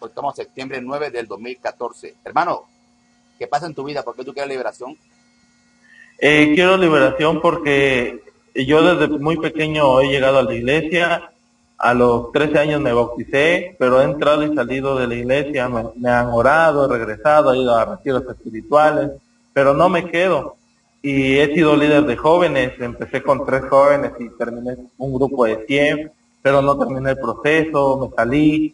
Hoy estamos en septiembre 9 del 2014. Hermano, ¿qué pasa en tu vida? ¿Por qué tú quieres liberación? Quiero liberación porque yo desde muy pequeño he llegado a la iglesia. A los 13 años me bauticé, pero he entrado y salido de la iglesia. Me han orado, he regresado, he ido a retiros espirituales, pero no me quedo. Y he sido líder de jóvenes, empecé con 3 jóvenes y terminé un grupo de 100, pero no terminé el proceso, me salí,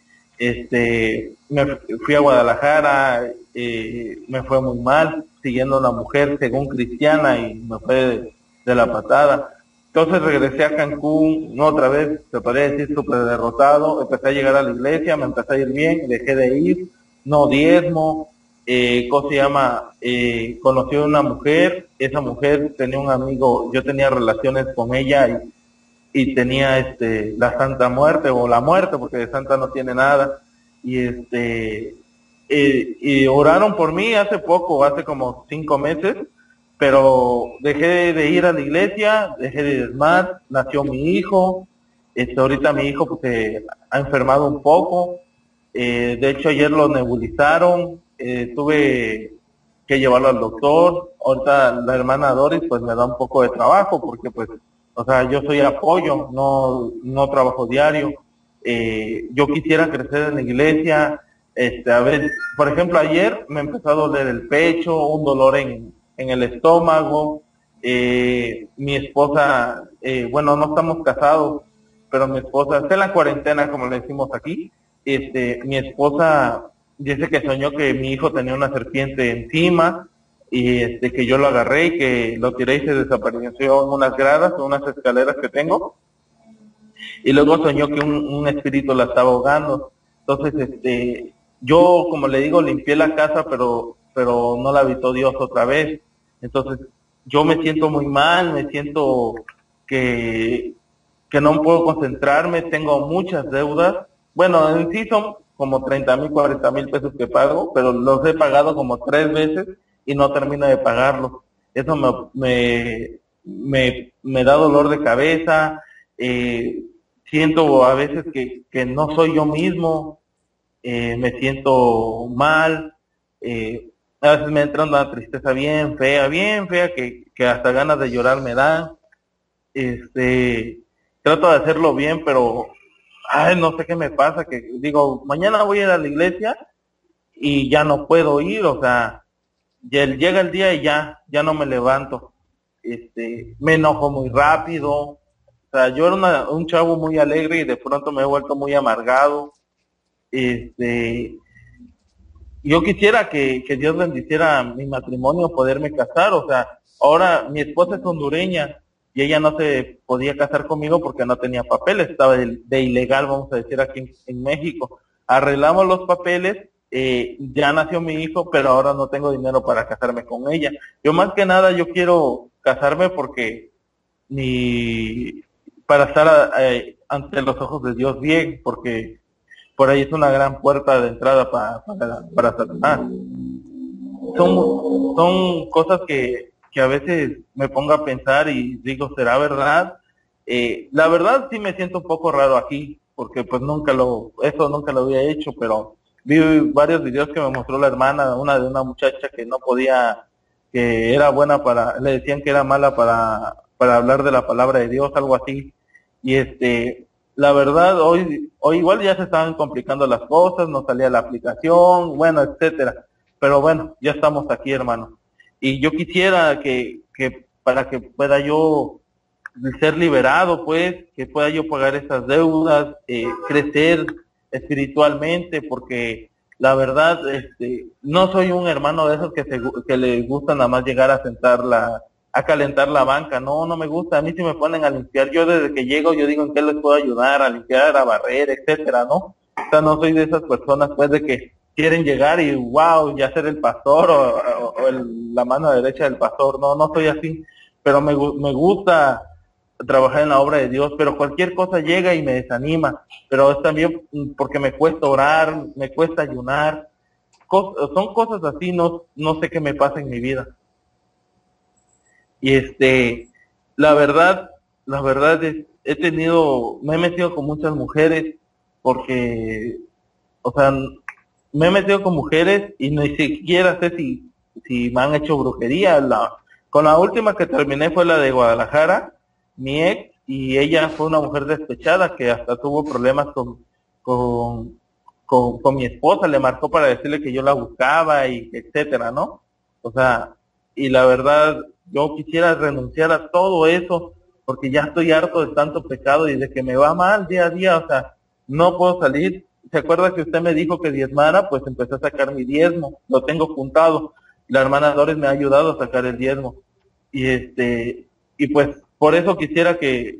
me fui a Guadalajara, me fue muy mal, siguiendo a una mujer según cristiana y me fue de la patada. Entonces regresé a Cancún, otra vez, se podría decir, súper derrotado, empecé a llegar a la iglesia, me empecé a ir bien, dejé de ir, no diezmo. Conocí a una mujer, esa mujer tenía un amigo, yo tenía relaciones con ella y tenía la Santa Muerte o la muerte, porque de Santa no tiene nada, y oraron por mí hace poco, hace como 5 meses, pero dejé de ir a la iglesia, dejé de ir más, nació mi hijo, ahorita mi hijo pues, se ha enfermado un poco, de hecho ayer lo nebulizaron. Tuve que llevarlo al doctor. Ahorita la hermana Doris pues me da un poco de trabajo porque pues, o sea, yo soy apoyo, no trabajo diario. Yo quisiera crecer en la iglesia. A ver, por ejemplo, ayer me empezó a doler el pecho, un dolor en el estómago. Mi esposa, bueno, no estamos casados, pero mi esposa está en la cuarentena, como le decimos aquí. Mi esposa dice que soñó que mi hijo tenía una serpiente encima y que yo lo agarré y que lo tiré y se desapareció en unas gradas o unas escaleras que tengo. Y luego soñó que un espíritu la estaba ahogando. Entonces, yo, como le digo, limpié la casa, pero no la habitó Dios otra vez. Entonces, yo me siento muy mal, me siento que no puedo concentrarme, tengo muchas deudas. Bueno, en sí son como 30,000, 40,000 pesos que pago, pero los he pagado como 3 veces y no termino de pagarlos. Eso me da dolor de cabeza, siento a veces que no soy yo mismo, me siento mal, a veces me entra una tristeza bien fea, que hasta ganas de llorar me dan. Trato de hacerlo bien, pero ay, no sé qué me pasa, que digo, mañana voy a ir a la iglesia y ya no puedo ir, o sea, llega el día y ya no me levanto. Me enojo muy rápido, o sea, yo era un chavo muy alegre y de pronto me he vuelto muy amargado. Yo quisiera que Dios bendiciera mi matrimonio, poderme casar, o sea, ahora mi esposa es hondureña, y ella no se podía casar conmigo porque no tenía papeles, estaba de ilegal, vamos a decir, aquí en México. Arreglamos los papeles, ya nació mi hijo, pero ahora no tengo dinero para casarme con ella. Yo más que nada, yo quiero casarme porque para estar ante los ojos de Dios bien, porque por ahí es una gran puerta de entrada para Satanás. Son cosas que a veces me pongo a pensar y digo, ¿será verdad? La verdad sí me siento un poco raro aquí, porque pues nunca lo había hecho, pero vi varios videos que me mostró la hermana, una muchacha que no podía, que era buena le decían que era mala para hablar de la palabra de Dios, algo así, y la verdad, hoy igual ya se estaban complicando las cosas, no salía la aplicación, bueno, etcétera, pero bueno, ya estamos aquí, hermano. Y yo quisiera que para que pueda yo ser liberado, pues, que pueda yo pagar esas deudas, crecer espiritualmente, porque la verdad, no soy un hermano de esos que le gusta nada más llegar a a calentar la banca. No me gusta, a mí si me ponen a limpiar, yo desde que llego, yo digo en qué les puedo ayudar, a limpiar, a barrer, etcétera, ¿no? O sea, no soy de esas personas, pues, de que quieren llegar y wow, ya ser el pastor o la mano derecha del pastor. No soy así, pero me gusta trabajar en la obra de Dios, pero cualquier cosa llega y me desanima, pero es también porque me cuesta orar, me cuesta ayunar, son cosas así, no sé qué me pasa en mi vida. Y la verdad es, me he metido con muchas mujeres porque, o sea, me he metido con mujeres y ni siquiera sé si me han hecho brujería. Con la última que terminé fue la de Guadalajara, mi ex, y ella fue una mujer despechada que hasta tuvo problemas con mi esposa, le marcó para decirle que yo la buscaba y etcétera, ¿no? O sea, y la verdad, yo quisiera renunciar a todo eso porque ya estoy harto de tanto pecado y de que me va mal día a día, o sea, no puedo salir. ¿Se acuerda que usted me dijo que diezmara? Pues empecé a sacar mi diezmo, lo tengo juntado. La hermana Doris me ha ayudado a sacar el diezmo. Y y pues por eso quisiera que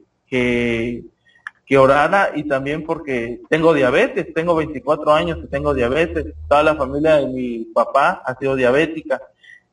orara, y también porque tengo diabetes, tengo 24 años y tengo diabetes. Toda la familia de mi papá ha sido diabética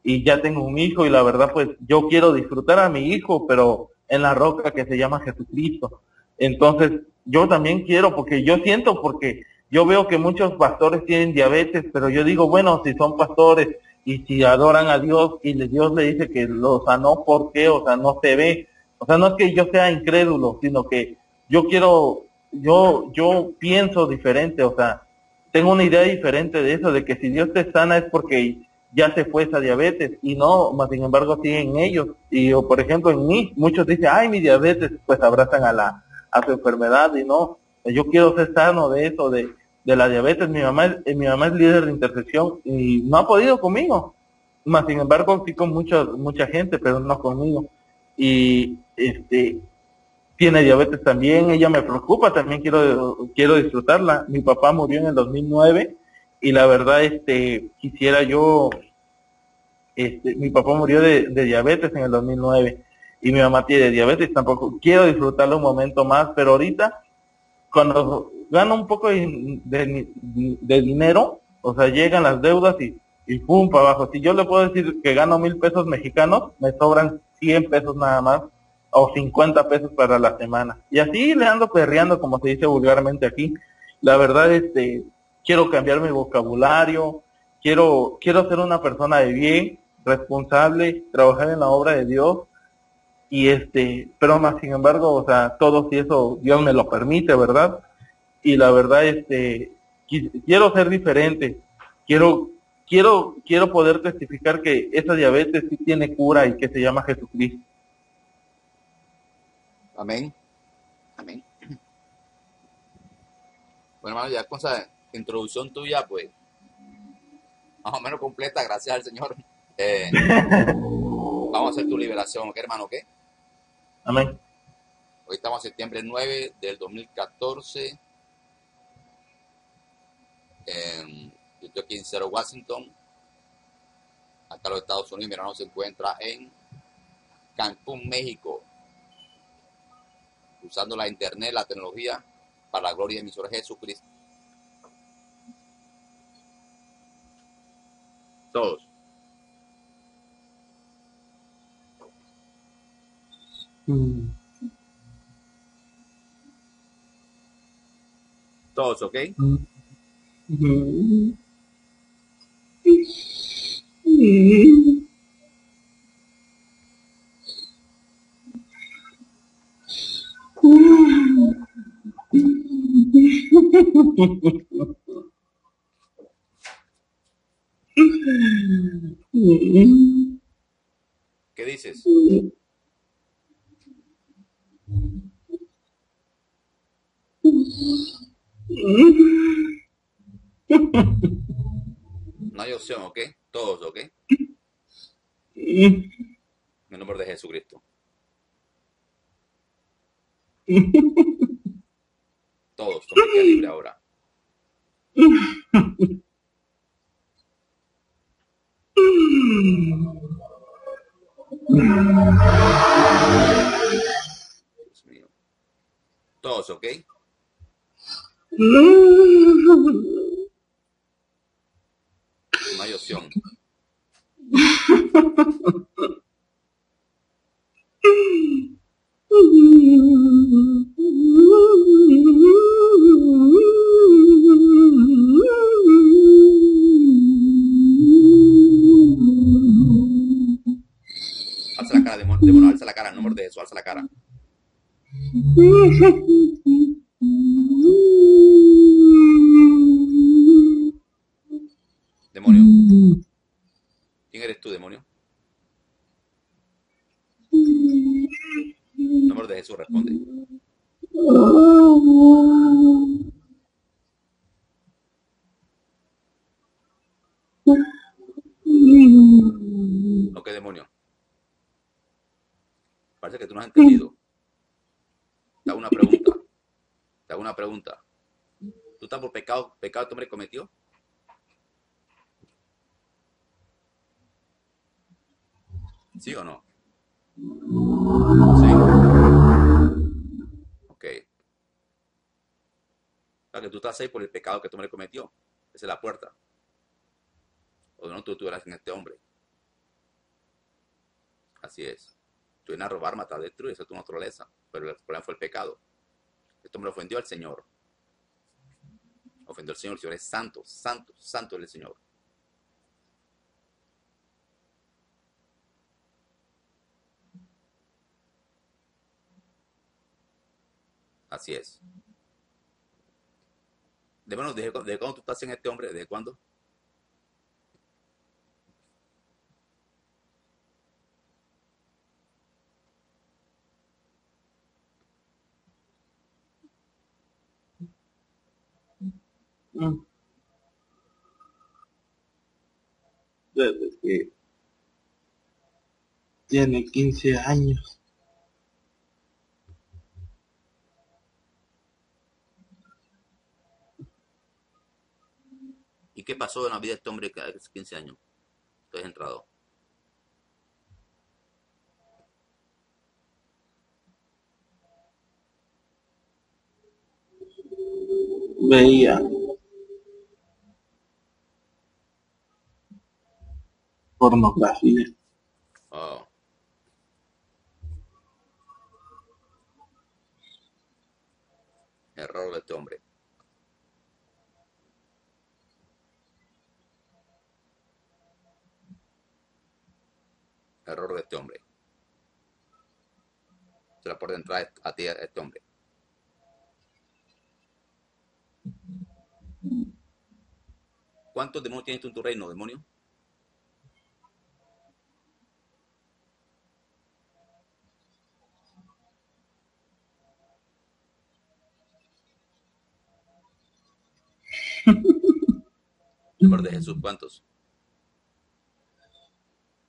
y ya tengo un hijo, y la verdad pues yo quiero disfrutar a mi hijo, pero en la roca que se llama Jesucristo. Entonces yo también quiero, porque yo siento, porque yo veo que muchos pastores tienen diabetes, pero yo digo, bueno, si son pastores y si adoran a Dios y Dios le dice que lo sanó, ¿por qué? O sea, no se ve. O sea, no es que yo sea incrédulo, sino que yo quiero, yo pienso diferente, o sea, tengo una idea diferente de eso, de que si Dios te sana es porque ya se fue esa diabetes, y no, más sin embargo siguen ellos. Y yo, por ejemplo, en mí, muchos dicen, ay, mi diabetes, pues abrazan a su enfermedad, y no, yo quiero ser sano de eso, de la diabetes. Mi mamá es líder de intercesión y no ha podido conmigo, más sin embargo sí con mucha gente, pero no conmigo. Y tiene diabetes también, ella me preocupa, también quiero disfrutarla. Mi papá murió en el 2009 y la verdad quisiera yo, mi papá murió de diabetes en el 2009 y mi mamá tiene diabetes, tampoco quiero disfrutarla un momento más, pero ahorita cuando gano un poco de dinero, o sea, llegan las deudas y pum, para abajo. Si yo le puedo decir que gano 1,000 pesos mexicanos, me sobran 100 pesos nada más, o 50 pesos para la semana. Y así le ando perreando, como se dice vulgarmente aquí. La verdad, quiero cambiar mi vocabulario, quiero ser una persona de bien, responsable, trabajar en la obra de Dios, y pero más sin embargo, o sea, todo si eso Dios me lo permite, ¿verdad? Y la verdad, quiero ser diferente, quiero poder testificar que esa diabetes sí tiene cura y que se llama Jesucristo. Amén, amén. Bueno, hermano, ya con esa introducción tuya, pues, más o menos completa, gracias al Señor. Vamos a hacer tu liberación, ¿ok, hermano? ¿Ok? Amén. Hoy estamos en septiembre 9 del 2014. Yo estoy aquí en Cerro, Washington, acá en los Estados Unidos. Mi hermano se encuentra en Cancún, México, usando la internet, la tecnología, para la gloria de mi Señor Jesucristo. Todos. Todos, ¿ok? ¿Qué dices? No hay opción, ¿ok? Todos, ¿ok? En el nombre de Jesucristo. Todos, como que libre ahora. Dios mío. Todos, ¿ok? No hay opción. Alza la cara, demonio, alza la cara, en nombre de Jesús, alza la cara. parece que tú no has entendido. Te hago una pregunta. ¿Tú estás por pecado? ¿Pecado este hombre cometió? ¿Sí o no? Sí. Ok. O sea, que tú estás ahí por el pecado que este hombre cometió. Esa es la puerta. O no, tú eras en este hombre. Así es. Tú vienes a robar, matar, destruir. Esa es tu naturaleza. Pero el problema fue el pecado. Este hombre ofendió al Señor. Ofendió al Señor. El Señor es santo, santo, santo es el Señor. Así es. De bueno, ¿desde cuándo tú estás en este hombre? ¿Desde cuándo? Desde que tiene 15 años. ¿Y qué pasó en la vida de este hombre que hace 15 años? Tú has entrado. Veía. Pornografía. Oh. Error de este hombre. Error de este hombre. Se la puede entrar a ti a este hombre. ¿Cuántos demonios tienes tú en tu reino, demonio? En nombre de Jesús, ¿cuántos?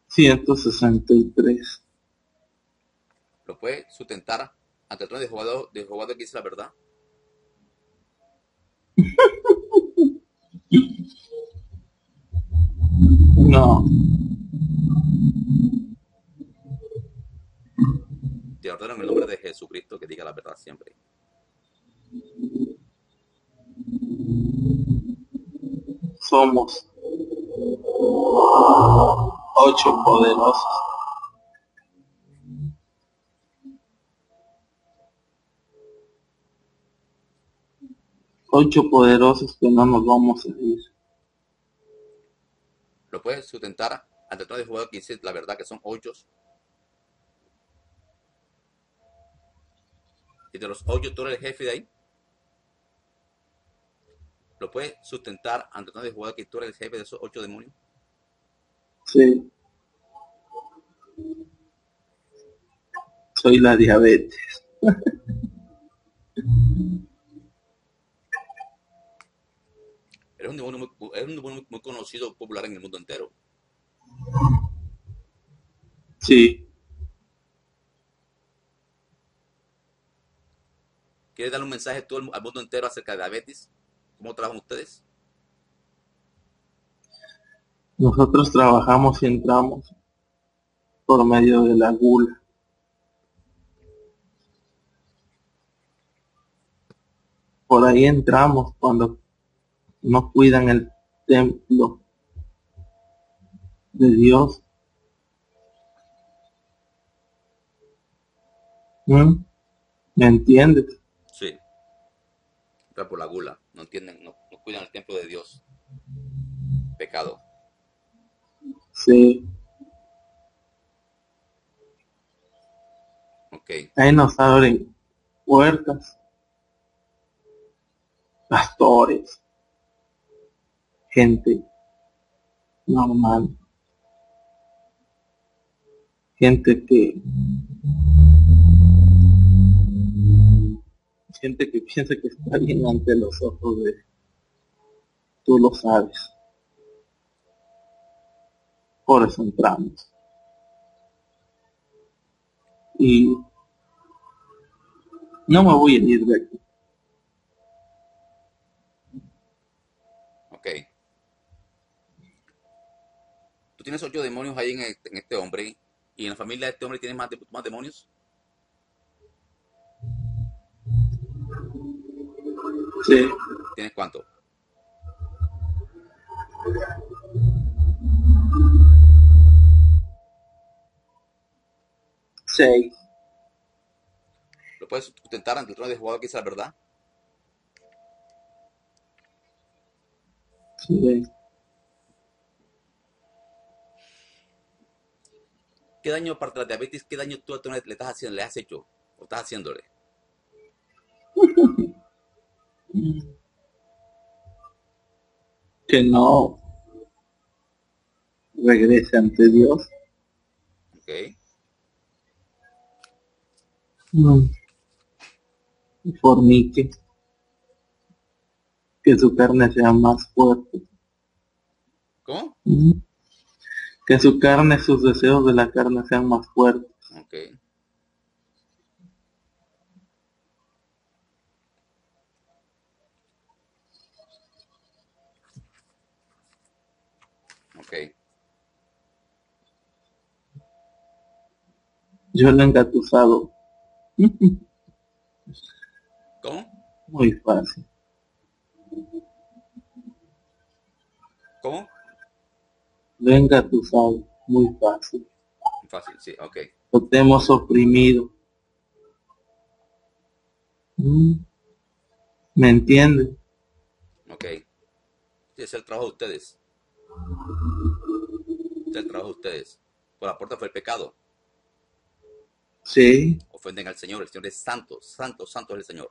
163. ¿Lo puede sustentar ante el trono de Jehová que dice la verdad? No. Te ordeno en el nombre de Jesucristo que diga la verdad siempre. Somos 8 poderosos. Que no nos vamos a ir. ¿Lo puedes sustentar ante todo el jugador que dice la verdad que son 8? ¿Y de los 8 tú eres el jefe de ahí? ¿Lo puedes sustentar ante todo el jugador que tú eres el jefe de esos 8 demonios? Sí. Soy la diabetes. Es un demonio muy conocido, popular en el mundo entero. Sí. ¿Quieres dar un mensaje tú al mundo entero acerca de diabetes? ¿Cómo trabajan ustedes? Nosotros trabajamos y entramos por medio de la gula. Por ahí entramos cuando no cuidan el templo de Dios. ¿Me entiendes? Sí. Está por la gula. No entienden, no cuidan el templo de Dios. Pecado. Sí. Ok. Ahí nos abren puertas, pastores, gente normal, gente que piensa que está bien ante los ojos de él. Tú lo sabes, por eso entramos. y no me voy a ir de aquí. Ok. Tú tienes 8 demonios ahí en este hombre, y en la familia de este hombre tienes más demonios. Sí. ¿Tienes cuánto? Sí. ¿Lo puedes sustentar ante el trono de jugador que es la verdad? Sí. ¿Qué daño para la diabetes? ¿Qué daño tú le estás haciendo? ¿Le has hecho? ¿O estás haciéndole? Que no regrese ante Dios. Ok. No fornique, que su carne sea más fuerte. ¿Cómo? Que su carne, sus deseos de la carne sean más fuertes. Ok. Ok. Yo lo he engatusado. ¿Cómo? Muy fácil. ¿Cómo? Venga tu sabes, muy fácil. Fácil, sí, ok. Lo tenemos oprimido. ¿Me entienden? Ok. Sí, es el trabajo de ustedes. Es el trabajo de ustedes. Por la puerta fue el pecado. Sí. Ofenden al Señor. El Señor es santo, santo, santo es el Señor.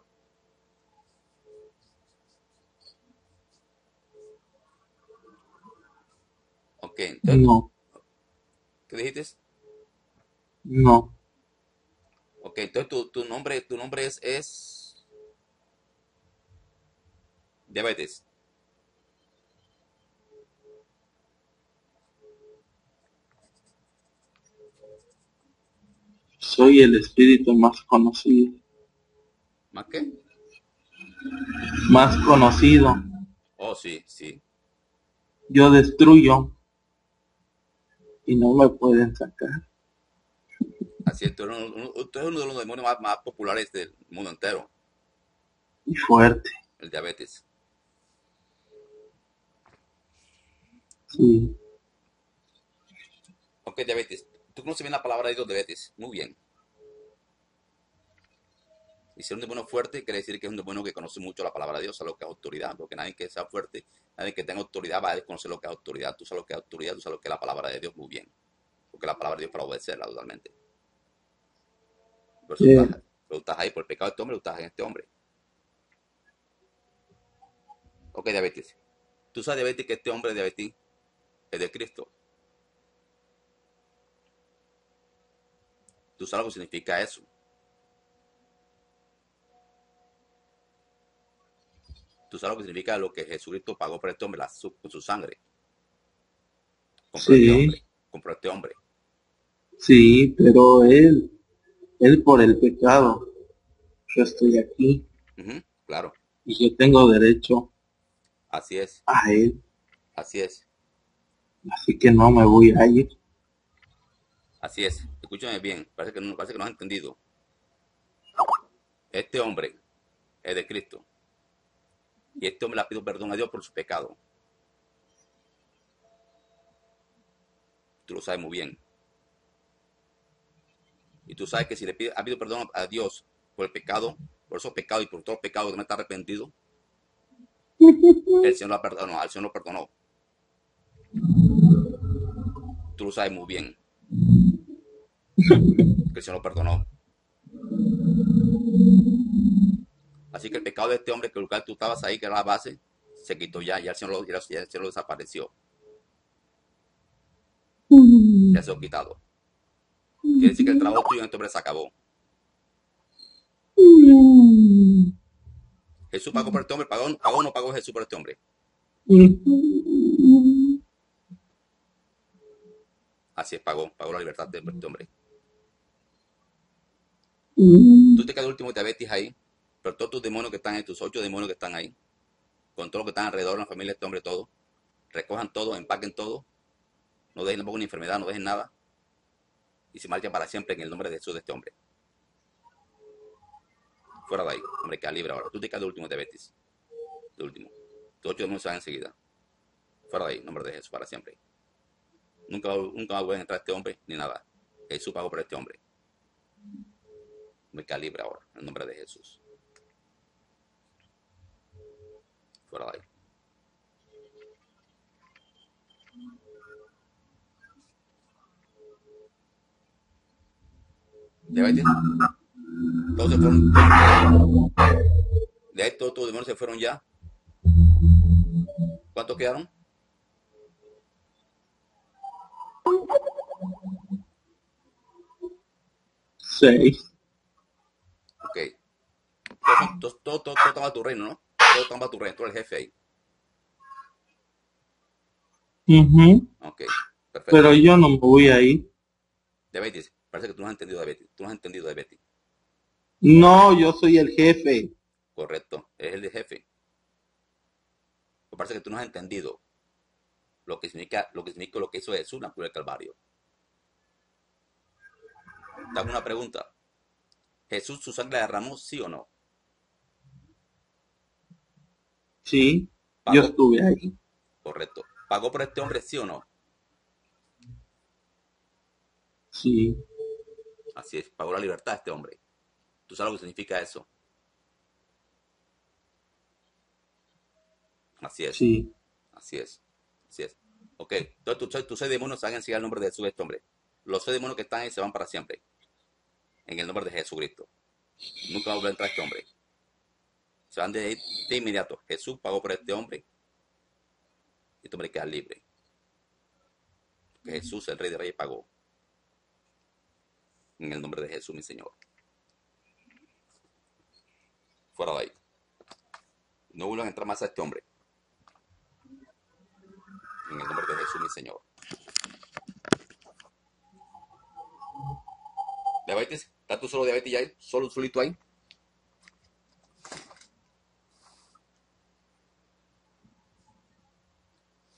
Ok, entonces. No. ¿Qué dijiste? No. Ok, entonces tu nombre es diabetes. Soy el espíritu más conocido. ¿Más qué? Más conocido. Oh, sí, sí. Yo destruyo y no me pueden sacar. Así es, tú eres uno de los demonios más populares del mundo entero. Y fuerte. El diabetes. Sí. Ok, diabetes. Tú conoces bien la palabra de Dios, diabetes. Muy bien. Y ser un demonio fuerte quiere decir que es un demonio que conoce mucho la palabra de Dios, a lo que es autoridad. Porque nadie que sea fuerte, nadie que tenga autoridad va a desconocer lo que es autoridad. Tú sabes lo que es autoridad, tú sabes lo que es la palabra de Dios. Muy bien. Porque la palabra de Dios para obedecerla totalmente. Por eso estás ahí por el pecado de este hombre, estás en este hombre. Ok, diabetes. Tú sabes, diabetes, que este hombre de diabetes es de Cristo. Tú sabes lo que significa eso. Tú sabes lo que significa lo que Jesucristo pagó por este hombre, con su sangre. Compró, sí, este hombre, compró este hombre. Sí, pero él por el pecado. Yo estoy aquí. Claro. Y yo tengo derecho. Así es. A él. Así es. Así que no me voy a ir. Así es. Escúchame bien, parece que no has entendido. Este hombre es de Cristo. Y este hombre le ha pedido perdón a Dios por su pecado. Tú lo sabes muy bien. Y tú sabes que si ha pedido perdón a Dios por el pecado, por esos pecados y por todos los pecados que no está arrepentido, el Señor lo perdonó, al Señor lo perdonó. Tú lo sabes muy bien. Que el Señor lo perdonó. Así que el pecado de este hombre, que el lugar tú estabas ahí, que era la base, se quitó ya. Ya el Señor lo desapareció. Ya se lo quitado. Quiere decir que el trabajo tuyo en este hombre se acabó. Jesús pagó por este hombre. ¿Pagó o no pagó Jesús por este hombre? Así es, pagó la libertad de este hombre. Tú te quedas el último diabetes ahí, pero todos tus demonios que están ahí, tus 8 demonios que están ahí, con todo lo que están alrededor, la familia, este hombre, todo, recojan todo, empaquen todo, no dejen tampoco una enfermedad, no dejen nada, y se marcha para siempre en el nombre de Jesús de este hombre. Fuera de ahí, hombre, queda libre ahora. Tú te quedas de último diabetes, de último. Tus 8 demonios se van enseguida. Fuera de ahí, nombre de Jesús, para siempre. Nunca va a volver a entrar este hombre, ni nada. Jesús pagó por este hombre. Me calibra ahora, en el nombre de Jesús. Fuera de ahí. ¿Diabetes? Todos se fueron. De ahí todos tus demonios se fueron ya. ¿Cuántos quedaron? Sí. Ok. Todo toma tu reino, ¿no? Todo toma tu reino, tú eres el jefe ahí. Ok, perfecto. Pero yo no me voy ahí. Diabetes, parece que tú no has entendido, Diabetes. Tú no has entendido, Diabetes. No, yo soy el jefe. Correcto, eres el jefe. Pero parece que tú no has entendido lo que significa lo que hizo Jesús en la cruz del Calvario. Dame una pregunta. ¿Jesús su sangre derramó, sí o no? Sí, yo estuve ahí. Correcto. ¿Pagó por este hombre, sí o no? Sí. Así es, pagó la libertad a este hombre. ¿Tú sabes lo que significa eso? Así es. Sí. Así es. Así es. Ok, entonces tus 6 demonios se van a enseñar el nombre de Jesús, este hombre. Los 6 demonios que están ahí se van para siempre. En el nombre de Jesucristo. Nunca va a volver a entrar este hombre. Se van de ahí de inmediato. Jesús pagó por este hombre. Este hombre queda libre. Porque Jesús, el Rey de Reyes, pagó. En el nombre de Jesús, mi Señor. Fuera de ahí. No vuelvan a entrar más a este hombre. En el nombre de Jesús, mi Señor. ¿Diabetes? ¿Estás tú solo, Diabetes, ya ahí? ¿Solo, solito ahí?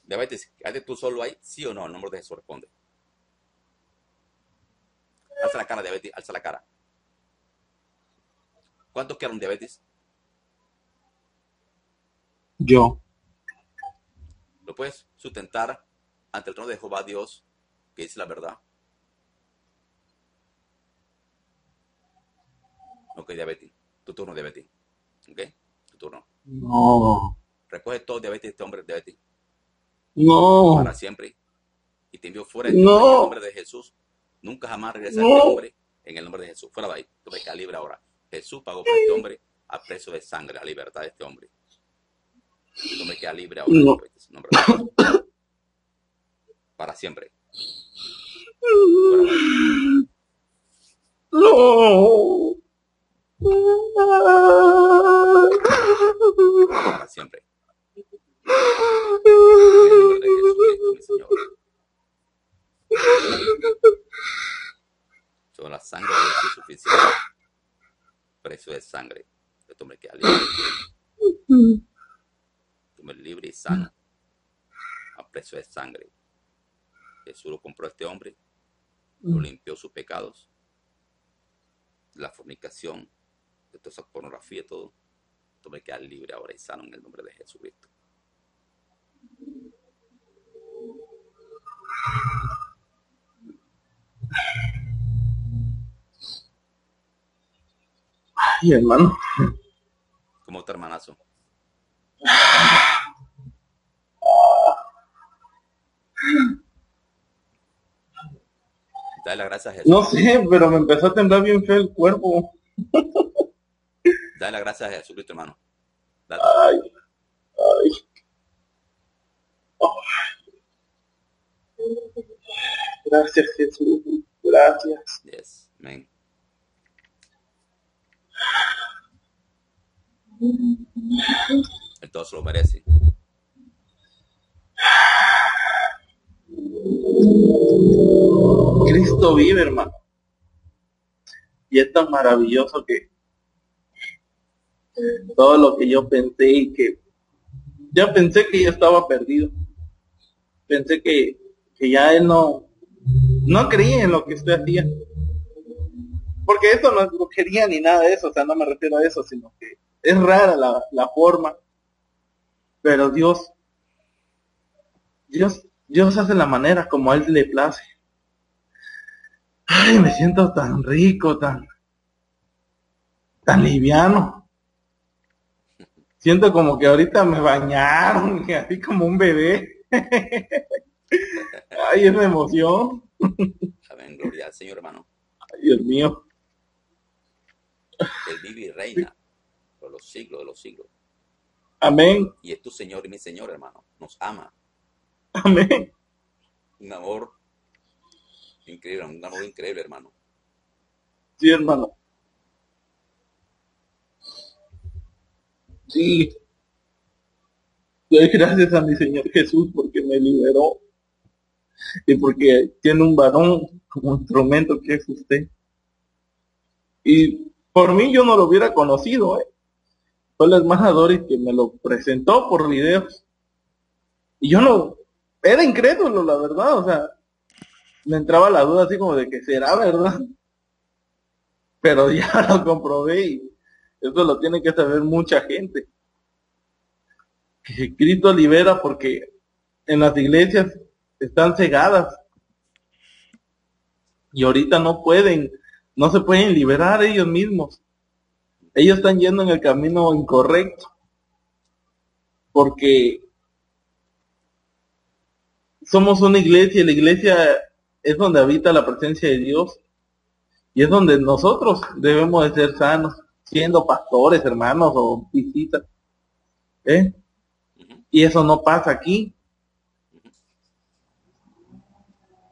Diabetes, ¿quedaste tú solo ahí? ¿Sí o no? En nombre de Jesús responde. Alza la cara, Diabetes, alza la cara. ¿Cuántos quedaron, Diabetes? Yo. ¿Lo puedes sustentar ante el trono de Jehová Dios, que dice la verdad? Ok, Diabetes. Tu turno, Diabetes. Ok, tu turno. No. Recoge todo, Diabetes, este hombre, Diabetes. No. Para siempre. Y te envió fuera de ti, no. En el nombre de Jesús. Nunca jamás regresa no. Este hombre. En el nombre de Jesús. Fuera de ahí. Tú me calibra ahora. Jesús pagó por este hombre a precio de sangre, a libertad de este hombre. Tú me queda libre ahora. No. Nombre de Jesús. Para siempre. Fuera de ahí. No. Para siempre. En el nombre de Jesucristo, mi Señor. Sobre la sangre de Jesús suficiente. Precio de sangre. Este hombre queda libre. Tú me libre y sano. A precio de sangre. Jesús lo compró a este hombre. Lo limpió sus pecados. La fornicación. De toda esa pornografía, todo. Tú me quedas libre ahora y sano en el nombre de Jesucristo. Ay, hermano. ¿Cómo está, hermanazo? Dale las gracias a Jesús. No sé, pero me empezó a temblar bien feo el cuerpo. Dale las gracias a Jesucristo, hermano. Dale. Ay, ay. Oh. Gracias, Jesús. Gracias. Yes, amén. Él todo se lo merece. Cristo vive, hermano. Y es tan maravilloso que todo lo que yo pensé y que ya pensé que ya estaba perdido, pensé que ya él no creía en lo que usted hacía, porque esto no es brujería ni nada de eso, o sea, no me refiero a eso, sino que es rara la forma, pero Dios hace la manera como a él le place. Ay, me siento tan rico, tan liviano. Siento como que ahorita me bañaron, así como un bebé. Ay, es una emoción. Amén, gloria al Señor, hermano. Ay, Dios mío. Él vive y reina por los siglos de los siglos. Amén. Y es tu Señor y mi Señor, hermano. Nos ama. Amén. Un amor increíble, un amor increíble, hermano. Sí, hermano. Sí. Doy gracias a mi Señor Jesús porque me liberó. Y porque tiene un varón como instrumento que es usted. Y por mí yo no lo hubiera conocido, ¿eh? Fue la hermana Doris que me lo presentó por videos. Y yo no... Era incrédulo, la verdad, o sea... Me entraba la duda así como de que será verdad. Pero ya lo comprobé y... Esto lo tiene que saber mucha gente. Que Cristo libera porque en las iglesias están cegadas. Y ahorita no se pueden liberar ellos mismos. Ellos están yendo en el camino incorrecto. Porque somos una iglesia y la iglesia es donde habita la presencia de Dios. Y es donde nosotros debemos de ser sanos. Siendo pastores, hermanos o visitas, ¿eh? Y eso no pasa aquí.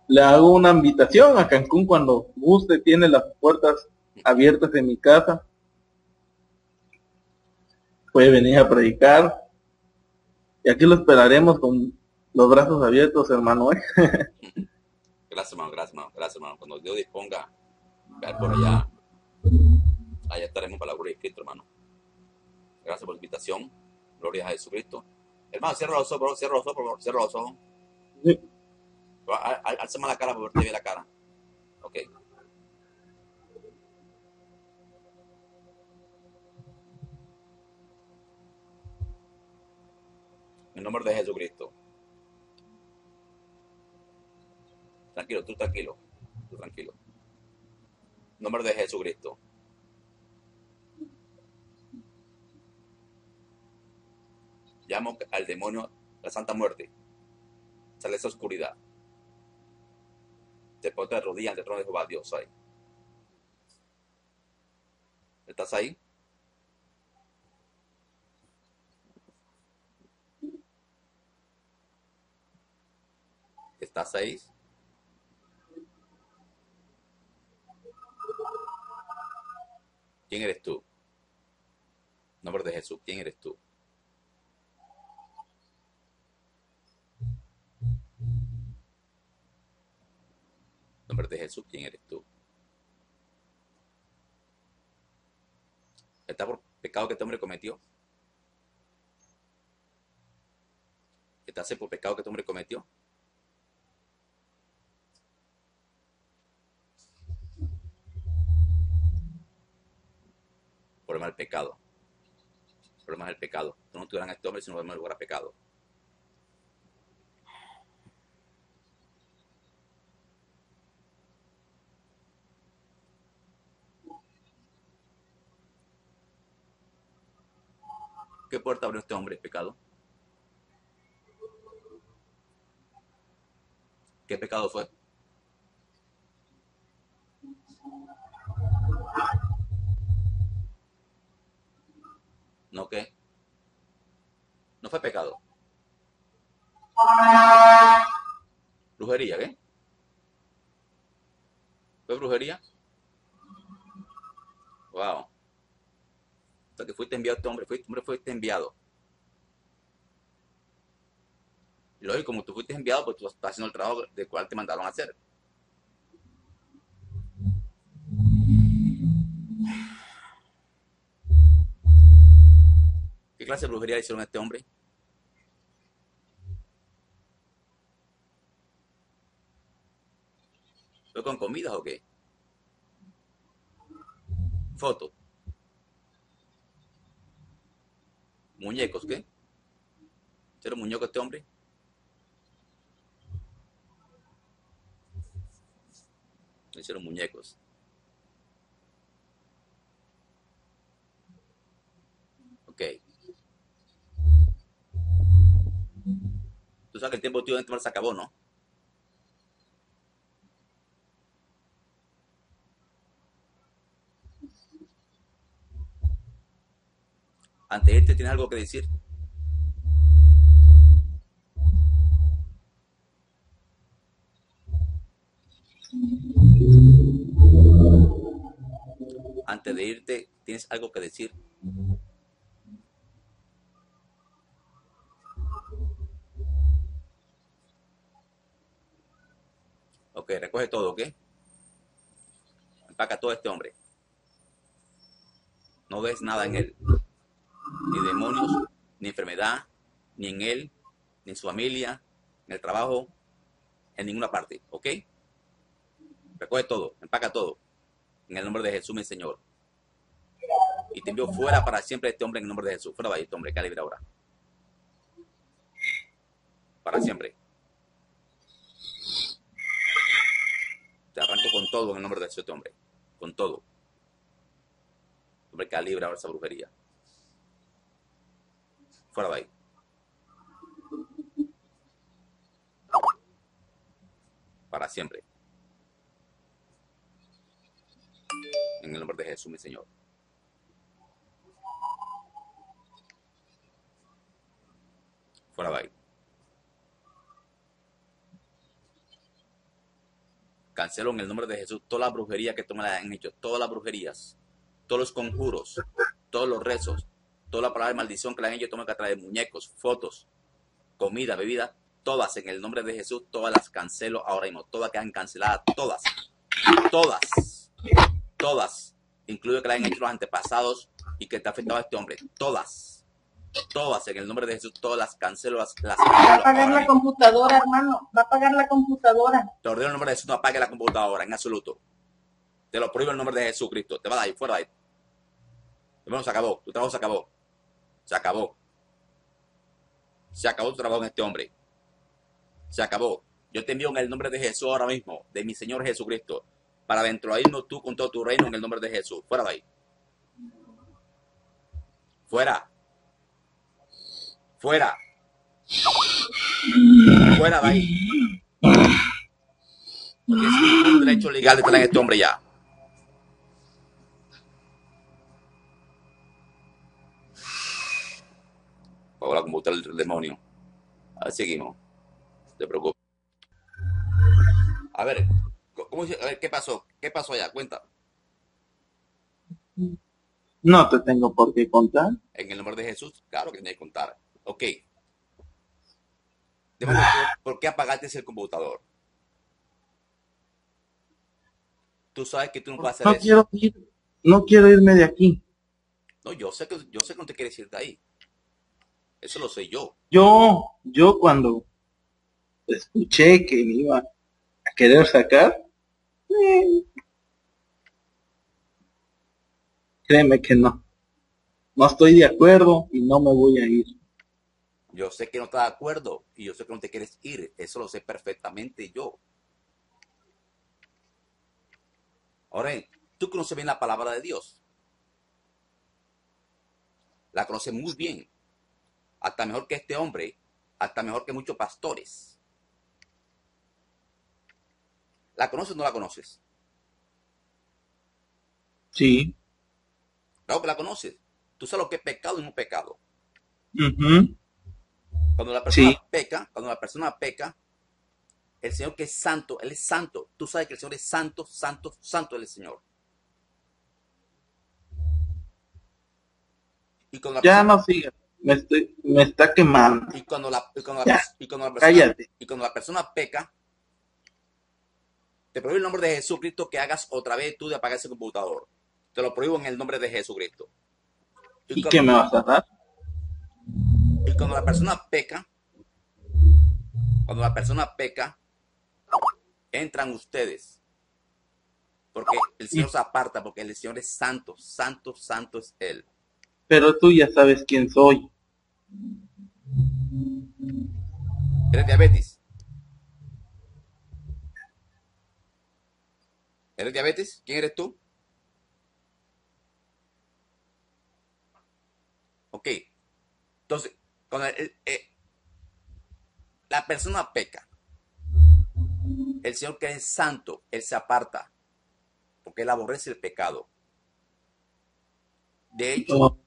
Le hago una invitación a Cancún cuando guste, tiene las puertas abiertas en mi casa. Puede venir a predicar. Y aquí lo esperaremos con los brazos abiertos, hermano, ¿eh? Gracias, hermano, gracias, hermano, gracias, hermano. Cuando Dios disponga, ver por allá. Allá estaremos para la gloria de Cristo, hermano. Gracias por la invitación. Gloria a Jesucristo. Hermano, cierra los ojos, por favor. Cierra los ojos, por favor. Cierra los ojos. Sí. Alzame la cara, por favor. Te ve la cara. Ok. En nombre de Jesucristo. Tranquilo, tú tranquilo. Tú tranquilo. En nombre de Jesucristo. Llamo al demonio, la santa muerte. Sale esa oscuridad. Te pones de rodillas ante el trono de Jehová, Dios ahí. ¿Estás ahí? ¿Estás ahí? ¿Quién eres tú? En nombre de Jesús, ¿quién eres tú? En nombre de Jesús, ¿quién eres tú? ¿Está por pecado que este hombre cometió? ¿Estás por pecado que este hombre cometió? El problema del pecado. El problema es el pecado. No tuvieran a este hombre si no podemos lugar a pecado. ¿Qué puerta abrió este hombre? ¿Pecado? ¿Qué pecado fue? ¿No qué? No fue pecado. ¿Brujería, qué? ¿Fue brujería? Wow. Que fuiste enviado a este hombre, fuiste enviado. Y lógico, como tú fuiste enviado, pues tú estás haciendo el trabajo del cual te mandaron a hacer. clase de brujería le hicieron a este hombre? ¿Fue con comidas o qué? Foto. Muñecos, ¿qué? ¿Se lo muñeco a este hombre? Le hicieron muñecos. Ok. Tú sabes que el tiempo tuyo dentro se acabó, ¿no? Ante este, ¿tienes algo que decir? Antes de irte, ¿tienes algo que decir? Ok, recoge todo, ¿ok? Empaca todo este hombre. No ves nada en él. Ni demonios, ni enfermedad, ni en él, ni en su familia, en el trabajo, en ninguna parte, ¿ok? Recoge todo, empaca todo. En el nombre de Jesús, mi Señor. Y te envío fuera para siempre este hombre en el nombre de Jesús. Fuera de este hombre, calibre ahora. Para siempre. Te arranco con todo en el nombre de Jesús, este hombre. Con todo. Hombre, calibre ahora esa brujería. Fuera de ahí. Para siempre. En el nombre de Jesús, mi Señor. Fuera de ahí. Cancelo en el nombre de Jesús toda la brujería que tú me la han hecho. Todas las brujerías. Todos los conjuros. Todos los rezos. Toda la palabra de maldición que la gente toma que trae muñecos, fotos, comida, bebida, todas en el nombre de Jesús, todas las cancelo ahora mismo, todas quedan canceladas, todas, incluye que la han hecho los antepasados y que te ha afectado a este hombre, todas en el nombre de Jesús, todas las cancelo, las cancelo. Va a apagar la computadora, hermano, va a apagar la computadora. Te ordeno en el nombre de Jesús, no apague la computadora, en absoluto. Te lo prohíbo en el nombre de Jesucristo, te va de ahí, fuera de ahí. Hermano, se acabó, tu trabajo se acabó. Se acabó. Se acabó tu trabajo en este hombre. Se acabó. Yo te envío en el nombre de Jesús ahora mismo, de mi Señor Jesucristo, para dentro de ahí no tú con todo tu reino en el nombre de Jesús. Fuera de ahí. Fuera. Fuera. Fuera de ahí. Porque es un derecho legal de traer a este hombre ya. Ahora como está el demonio. A ver, seguimos. No te preocupes. A ver, ¿qué pasó? ¿Qué pasó allá? Cuenta. No te tengo por qué contar. En el nombre de Jesús, claro que tienes que contar. Ok. ¿Por qué apagaste el computador? Tú sabes que tú no vas a hacer eso. No quiero irme de aquí. No, yo sé que no te quieres ir de ahí. Eso lo sé yo. Yo cuando escuché que me iba a querer sacar, créeme que no. No estoy de acuerdo y no me voy a ir. Yo sé que no estás de acuerdo y yo sé que no te quieres ir. Eso lo sé perfectamente yo. Ahora, tú conoces bien la palabra de Dios. La conoces muy bien. Hasta mejor que este hombre, hasta mejor que muchos pastores. ¿La conoces o no la conoces? Sí. Claro que la conoces. Tú sabes lo que es pecado y no pecado. Uh-huh. Cuando la persona peca, el Señor que es santo, Él es santo. Tú sabes que el Señor es santo, santo, santo Él es el Señor. Y con la persona, no sigue. Me está quemando. Y cuando la persona peca, te prohíbo en el nombre de Jesucristo que hagas otra vez tú de apagar ese computador. Te lo prohíbo en el nombre de Jesucristo. ¿Y qué me vas a dar? Y cuando la persona peca, entran ustedes. Porque el Señor se aparta, porque el Señor es santo, santo, santo es Él. Pero tú ya sabes quién soy. ¿Eres diabetes? ¿Eres diabetes? ¿Quién eres tú? Ok. Entonces, cuando la persona peca, el Señor que es santo, Él se aparta. Porque Él aborrece el pecado. De hecho,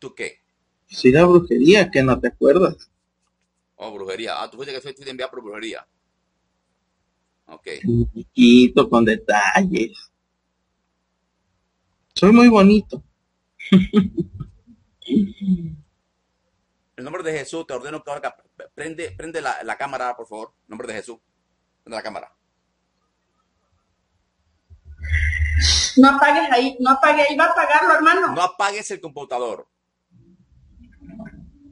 ¿tú qué? Sí, la brujería, que no te acuerdas. Oh, brujería. Ah, tú fuiste que fuiste enviado por brujería. Ok. Chiquito, con detalles. Soy muy bonito. El nombre de Jesús, te ordeno que ahora prende la cámara, por favor. El nombre de Jesús. De la cámara. No apagues ahí, no apagues, iba a apagarlo, hermano. No apagues el computador.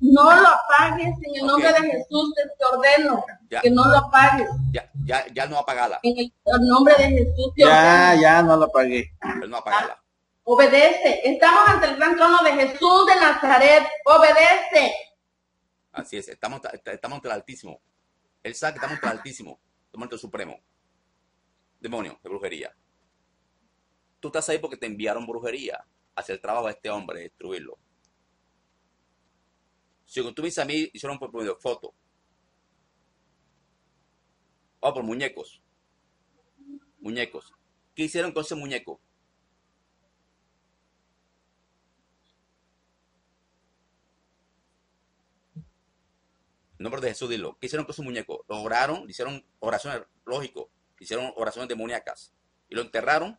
No lo apagues, en el nombre de Jesús te ordeno que no lo apagues. Ya no apagala. En el nombre de Jesús te ordeno. Ya no lo apagué. Pero no apagala. Obedece, estamos ante el gran trono de Jesús de Nazaret, obedece. Así es, estamos ante el Altísimo. Él sabe que estamos ante el Altísimo. Momento supremo. Demonio de brujería. Tú estás ahí porque te enviaron brujería hacia el trabajo de este hombre, destruirlo. Si tú me dices a mí, hicieron por foto. O por muñecos. Muñecos. ¿Qué hicieron con ese muñeco? En nombre de Jesús, dilo. ¿Qué hicieron con su muñeco? Lo oraron, hicieron oraciones, lógico. Hicieron oraciones demoníacas. Y lo enterraron.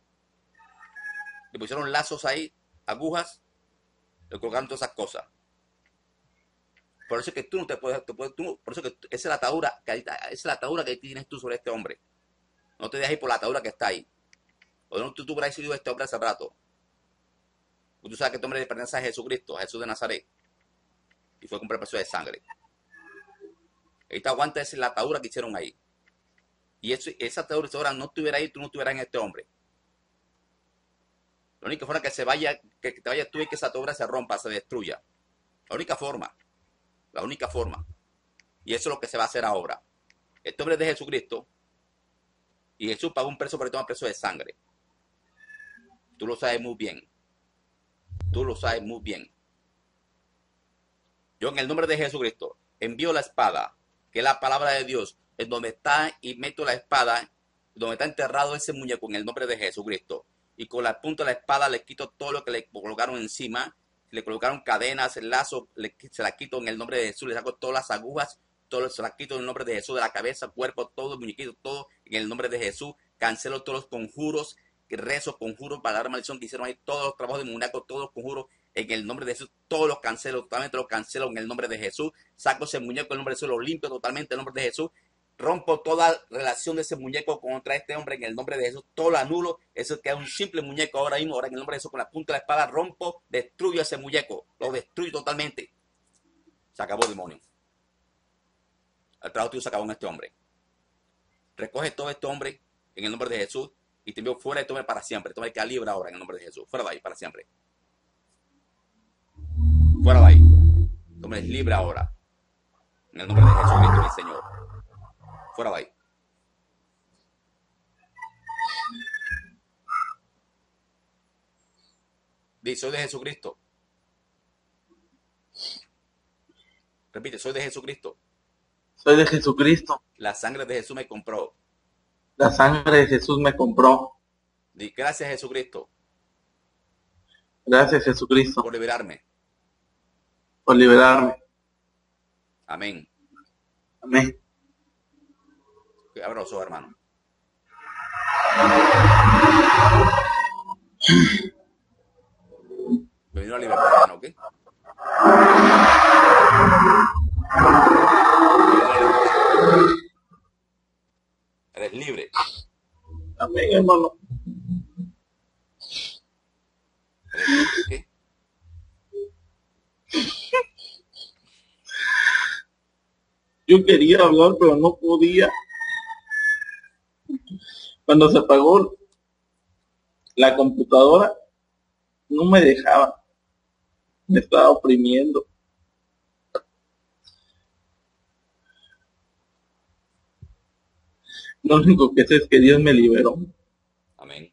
Le pusieron lazos ahí, agujas. Le colocaron todas esas cosas. Por eso es que tú no te puedes... por eso es que esa es la atadura que tienes tú sobre este hombre. No te dejes ir por la atadura que está ahí. O no tú hubieras sido este hombre hace rato. Tú sabes que este hombre le pertenece a Jesucristo, a Jesús de Nazaret. Y fue comprar precio de sangre. Esta aguanta es la atadura que hicieron ahí. Y esa atadura, si ahora no estuviera ahí, tú no estuvieras en este hombre. La única forma que se vaya, que te vayas tú es que esa atadura se rompa, se destruya. La única forma. La única forma. Y eso es lo que se va a hacer ahora. Este hombre es de Jesucristo. Y Jesús pagó un precio por tomar precio de sangre. Tú lo sabes muy bien. Tú lo sabes muy bien. Yo en el nombre de Jesucristo envío la espada, que es la palabra de Dios, en donde está, y meto la espada, donde está enterrado ese muñeco en el nombre de Jesucristo. Y con la punta de la espada le quito todo lo que le colocaron encima, le colocaron cadenas, lazos, se la quito en el nombre de Jesús, le saco todas las agujas, todo, se la quito en el nombre de Jesús, de la cabeza, cuerpo, todo, muñequito, todo, en el nombre de Jesús. Cancelo todos los conjuros, rezos, conjuros, palabra, maldición que hicieron ahí, todos los trabajos de muñeco, todos los conjuros. En el nombre de Jesús, todos los cancelo, totalmente los cancelo en el nombre de Jesús. Saco ese muñeco en el nombre de Jesús, lo limpio totalmente en el nombre de Jesús. Rompo toda relación de ese muñeco contra este hombre en el nombre de Jesús. Todo lo anulo. Eso que es un simple muñeco ahora mismo, ahora en el nombre de Jesús, con la punta de la espada, rompo, destruyo ese muñeco. Lo destruyo totalmente. Se acabó el demonio. El trabajo tuyo se acabó en este hombre. Recoge todo este hombre en el nombre de Jesús y te envío fuera de este hombre para siempre. Toma el calibre ahora en el nombre de Jesús. Fuera de ahí para siempre. Fuera de ahí. Tú me eres libre ahora. En el nombre de Jesucristo, mi Señor. Fuera de ahí. Dice, soy de Jesucristo. Repite, soy de Jesucristo. Soy de Jesucristo. La sangre de Jesús me compró. La sangre de Jesús me compró. Dice, gracias Jesucristo. Gracias Jesucristo. Por liberarme. Por liberarme. Amén. Amén. Abrazo, hermano. Me vino la libertad, hermano, ¿ok? Eres libre. Amén, hermano. Eres libre, ¿ok? Yo quería hablar, pero no podía. Cuando se apagó la computadora, no me dejaba. Me estaba oprimiendo. Lo único que sé es que Dios me liberó. Amén.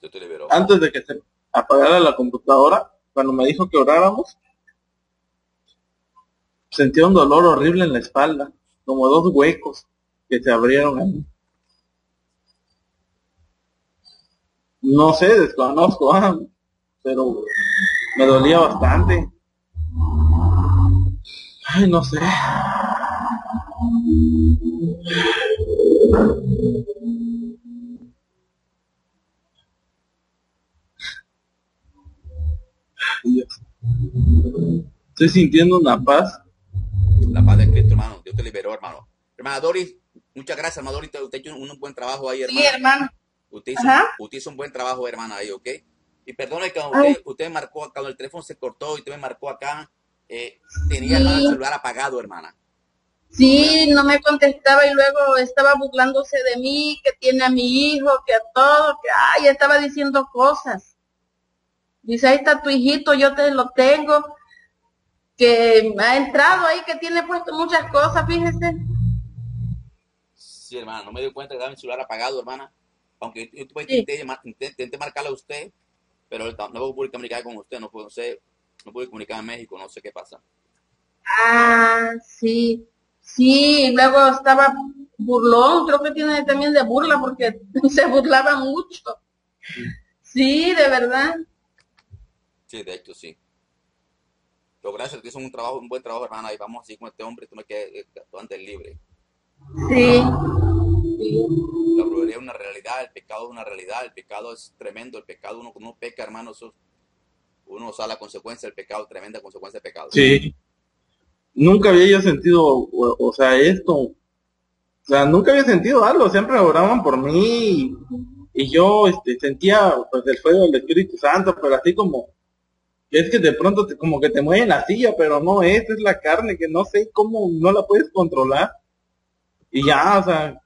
Yo te libero. Antes de que se apagara la computadora, cuando me dijo que oráramos, sentí un dolor horrible en la espalda, como dos huecos que se abrieron a mí. No sé, desconozco, pero me dolía bastante. Ay, no sé. Dios. Estoy sintiendo una paz. La paz de Cristo, hermano. Dios te liberó, hermano. Hermana Doris, muchas gracias, hermana Doris. Usted hizo un buen trabajo ahí, hermano. Sí, hermano. Usted hizo un buen trabajo, hermana, ahí, ¿ok? Y perdone que usted marcó acá, cuando el teléfono se cortó y usted me marcó acá. Tenía, hermana, el celular apagado, hermana. Sí, no me contestaba y luego estaba burlándose de mí, que tiene a mi hijo, que a todo, que ay, estaba diciendo cosas. Dice, ahí está tu hijito, yo te lo tengo, que ha entrado ahí, que tiene puesto muchas cosas, fíjese. Sí, hermana, no me di cuenta que estaba mi celular apagado, hermana. Aunque yo intenté marcarle a usted, pero no pude comunicar con usted, no pude comunicar en México, no sé qué pasa. Ah, sí. Sí, luego estaba burlón, creo que tiene también de burla porque se burlaba mucho. Sí, de verdad. Sí, de hecho, sí. Pero gracias, que hizo un trabajo, un buen trabajo, hermana, y vamos así con este hombre, tú me quedas antes libre. Sí. La brujería es una realidad, el pecado es una realidad, el pecado es tremendo, el pecado uno peca, hermano, uno sabe la consecuencia del pecado, tremenda consecuencia del pecado. Sí. Nunca había yo sentido, nunca había sentido algo, siempre oraban por mí y yo sentía pues el fuego del Espíritu Santo, pero así como, es que de pronto como que te mueven la silla, pero no, esta es la carne que no sé cómo, no la puedes controlar. Y ya,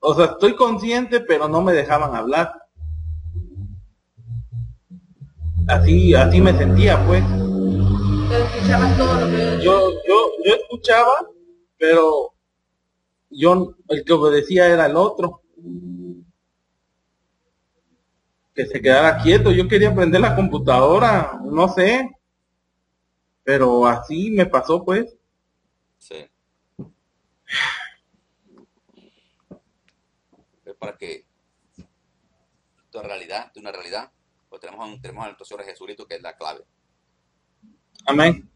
o sea, estoy consciente, pero no me dejaban hablar. Así me sentía, pues. Yo escuchaba, pero yo el que obedecía era el otro, que se quedara quieto. Yo quería prender la computadora, no sé, pero así me pasó, pues. Sí. Es para que esto es realidad, esto es una realidad, pues tenemos al Señor Jesucristo, que es la clave. Amén.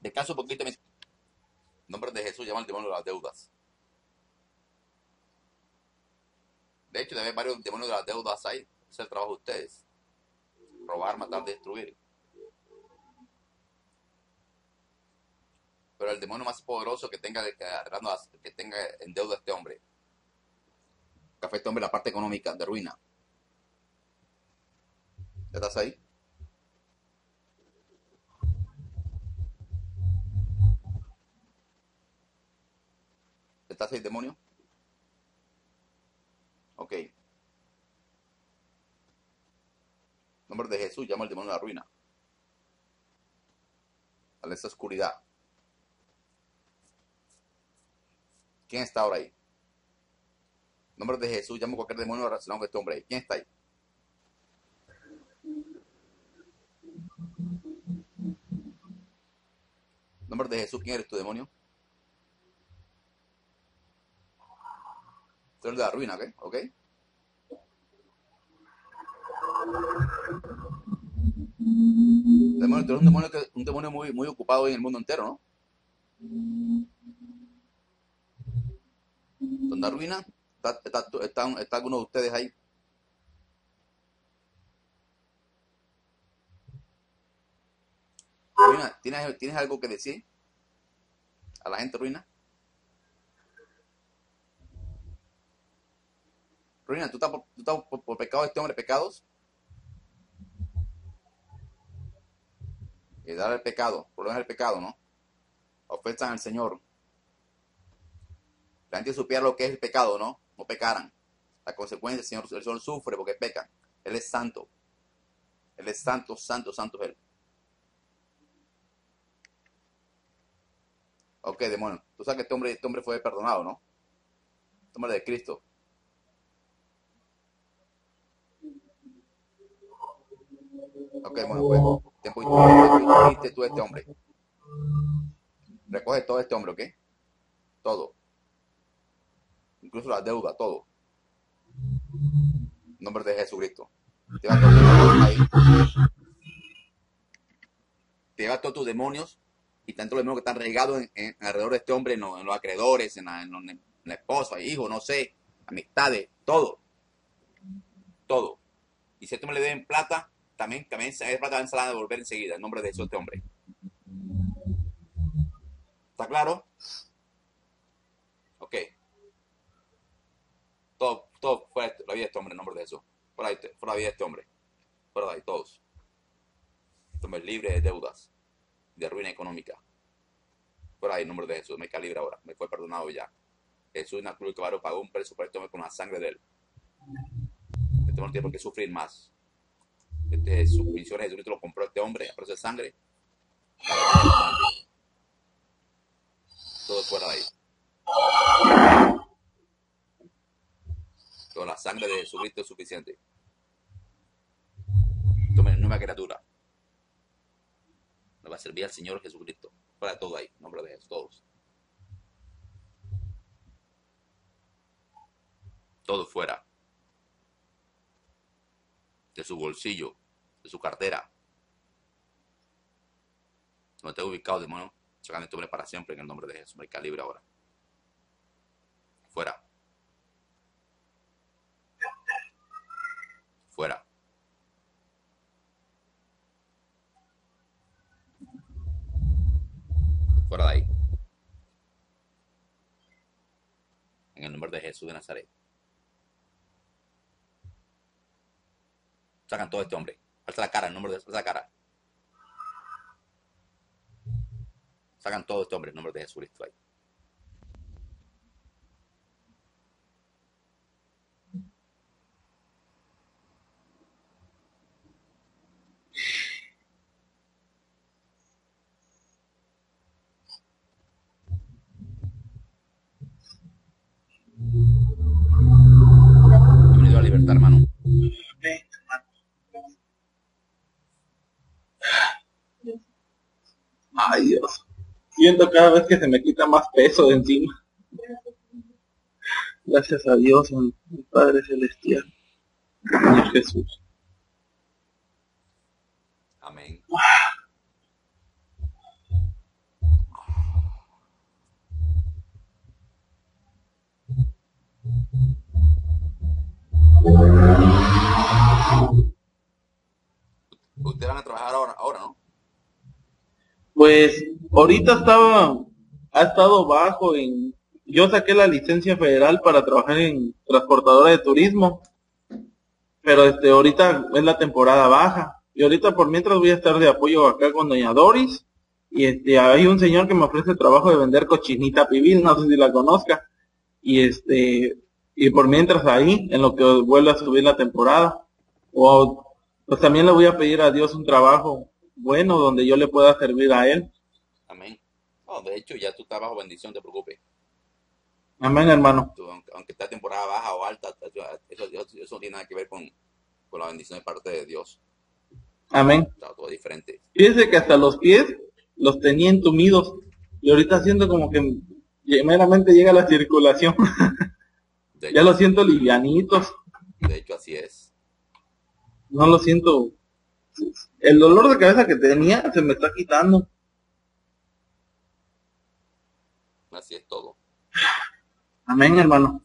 Descanso un poquito. En nombre de Jesús, llama al demonio de las deudas. De hecho, debe haber varios demonios de las deudas ahí. Es el trabajo de ustedes. Robar, matar, destruir. Pero el demonio más poderoso que tenga en deuda a este hombre. Que afecta a este hombre la parte económica, de ruina. ¿Estás ahí? ¿Estás ahí, demonio? Ok. En nombre de Jesús, llama al demonio a la ruina. A esa oscuridad. ¿Quién está ahora ahí? En nombre de Jesús, llama a cualquier demonio relacionado con este hombre ahí. ¿Quién está ahí? En nombre de Jesús, ¿quién eres tu demonio? Tú eres de la ruina, ¿ok? ¿Okay? Demonio, tú eres un demonio muy, muy ocupado hoy en el mundo entero, ¿no? ¿Dónde la ruina? ¿Está alguno de ustedes ahí? Ruina, ¿tienes algo que decir a la gente, ruina? Ruina, ¿tú estás por pecado de este hombre, pecados? Heredar el pecado, problemas del pecado, ¿no? Ofensas al Señor. La gente supiera lo que es el pecado, ¿no? No pecaran. La consecuencia, el Señor sufre porque pecan. Él es santo. Él es santo, santo, santo es Él. Ok, demonio. Tú sabes que este hombre fue perdonado, ¿no? Este hombre de Cristo. Ok, bueno, pues, tiempo y hiciste tú este hombre. Recoge todo este hombre, ¿ok? Todo. Incluso la deuda, todo. En nombre de Jesucristo. Te va todo ahí. Te va todos tus demonios y tanto los demonios que están regados en alrededor de este hombre, en los acreedores, en la esposa, hijo, no sé, amistades, todo. Todo. Y si a este hombre le deben plata, también es plata, se la van a devolver enseguida, en nombre de Jesús, este hombre. ¿Está claro? Ok. Todo fue la vida de este hombre, en nombre de Jesús. Por la vida de este hombre. Por ahí, todos. Este hombre libre de deudas, de ruina económica. Por ahí, en nombre de Jesús. Me calibra ahora. Me fue perdonado ya. Jesús en la cruz del Calvario pagó un precio por este hombre con la sangre de él. Este hombre no tiene por qué sufrir más. Sus misiones, Jesucristo lo compró a este hombre, a precio de sangre. Todo fuera de ahí. Toda la sangre de Jesucristo es suficiente. Tomen nueva criatura. Nos va a servir al Señor Jesucristo. Fuera de todo ahí, en nombre de Jesús, todos. Todo fuera. De su bolsillo, de su cartera. No te he ubicado, demonio. Sacando este hombre para siempre en el nombre de Jesús. Me calibre ahora. Fuera. Fuera. Fuera de ahí. En el nombre de Jesús de Nazaret. Sacan todo este hombre. Alza la cara, en nombre de Jesús. Alza la cara. Sacan todo este hombre, en nombre de Jesucristo. Ahí. He venido a libertad, hermano. Ay, Dios. Siento cada vez que se me quita más peso de encima. Gracias a Dios, mi Padre Celestial. Señor Jesús. Amén. Ustedes van a trabajar ahora, ¿no? Pues ahorita ha estado bajo en... Yo saqué la licencia federal para trabajar en transportadora de turismo, pero ahorita es la temporada baja. Y ahorita por mientras voy a estar de apoyo acá con doña Doris. Y hay un señor que me ofrece el trabajo de vender cochinita pibil, no sé si la conozca. Y y por mientras ahí, en lo que vuelva a subir la temporada. Pues también le voy a pedir a Dios un trabajo bueno, donde yo le pueda servir a Él. Amén. No, de hecho, ya tú estás bajo bendición, te preocupes. Amén, hermano. Tú, aunque está temporada baja o alta, eso no tiene nada que ver con la bendición de parte de Dios. Amén. Está todo diferente. Fíjese que hasta los pies los tenía entumidos. Y ahorita siento como que meramente llega la circulación. Hecho, ya lo siento livianitos. De hecho, así es. No lo siento... El dolor de cabeza que tenía se me está quitando. Así es todo. Amén, hermano.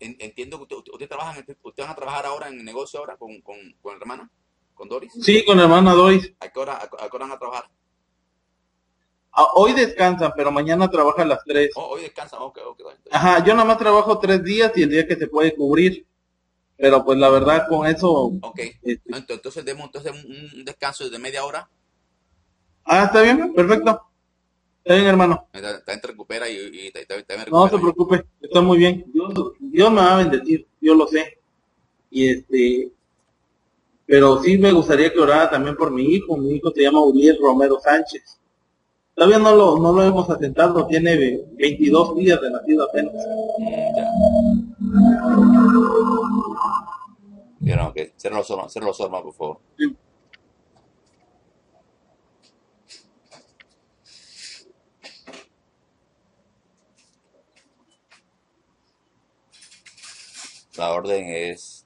Entiendo que ustedes van a trabajar ahora en el negocio ahora con la hermana, con Doris. Sí, con la hermana Doris. ¿A qué hora van a trabajar? Hoy descansan, pero mañana trabaja a las 3. Hoy descansan, ok. Ajá, yo nada más trabajo 3 días y el día que se puede cubrir. Pero pues la verdad con eso... Ok, entonces demos un descanso de media hora. Ah, está bien, perfecto. Está bien, hermano. También te recupera y también recupera. No se preocupe, está muy bien. Dios me va a bendecir, yo lo sé. Y pero sí me gustaría que orara también por mi hijo. Mi hijo se llama Uriel Romero Sánchez. Todavía no lo hemos asentado, tiene 22 días de nacido apenas. Ya. No, que cierra los ojos, por favor. Sí. La orden es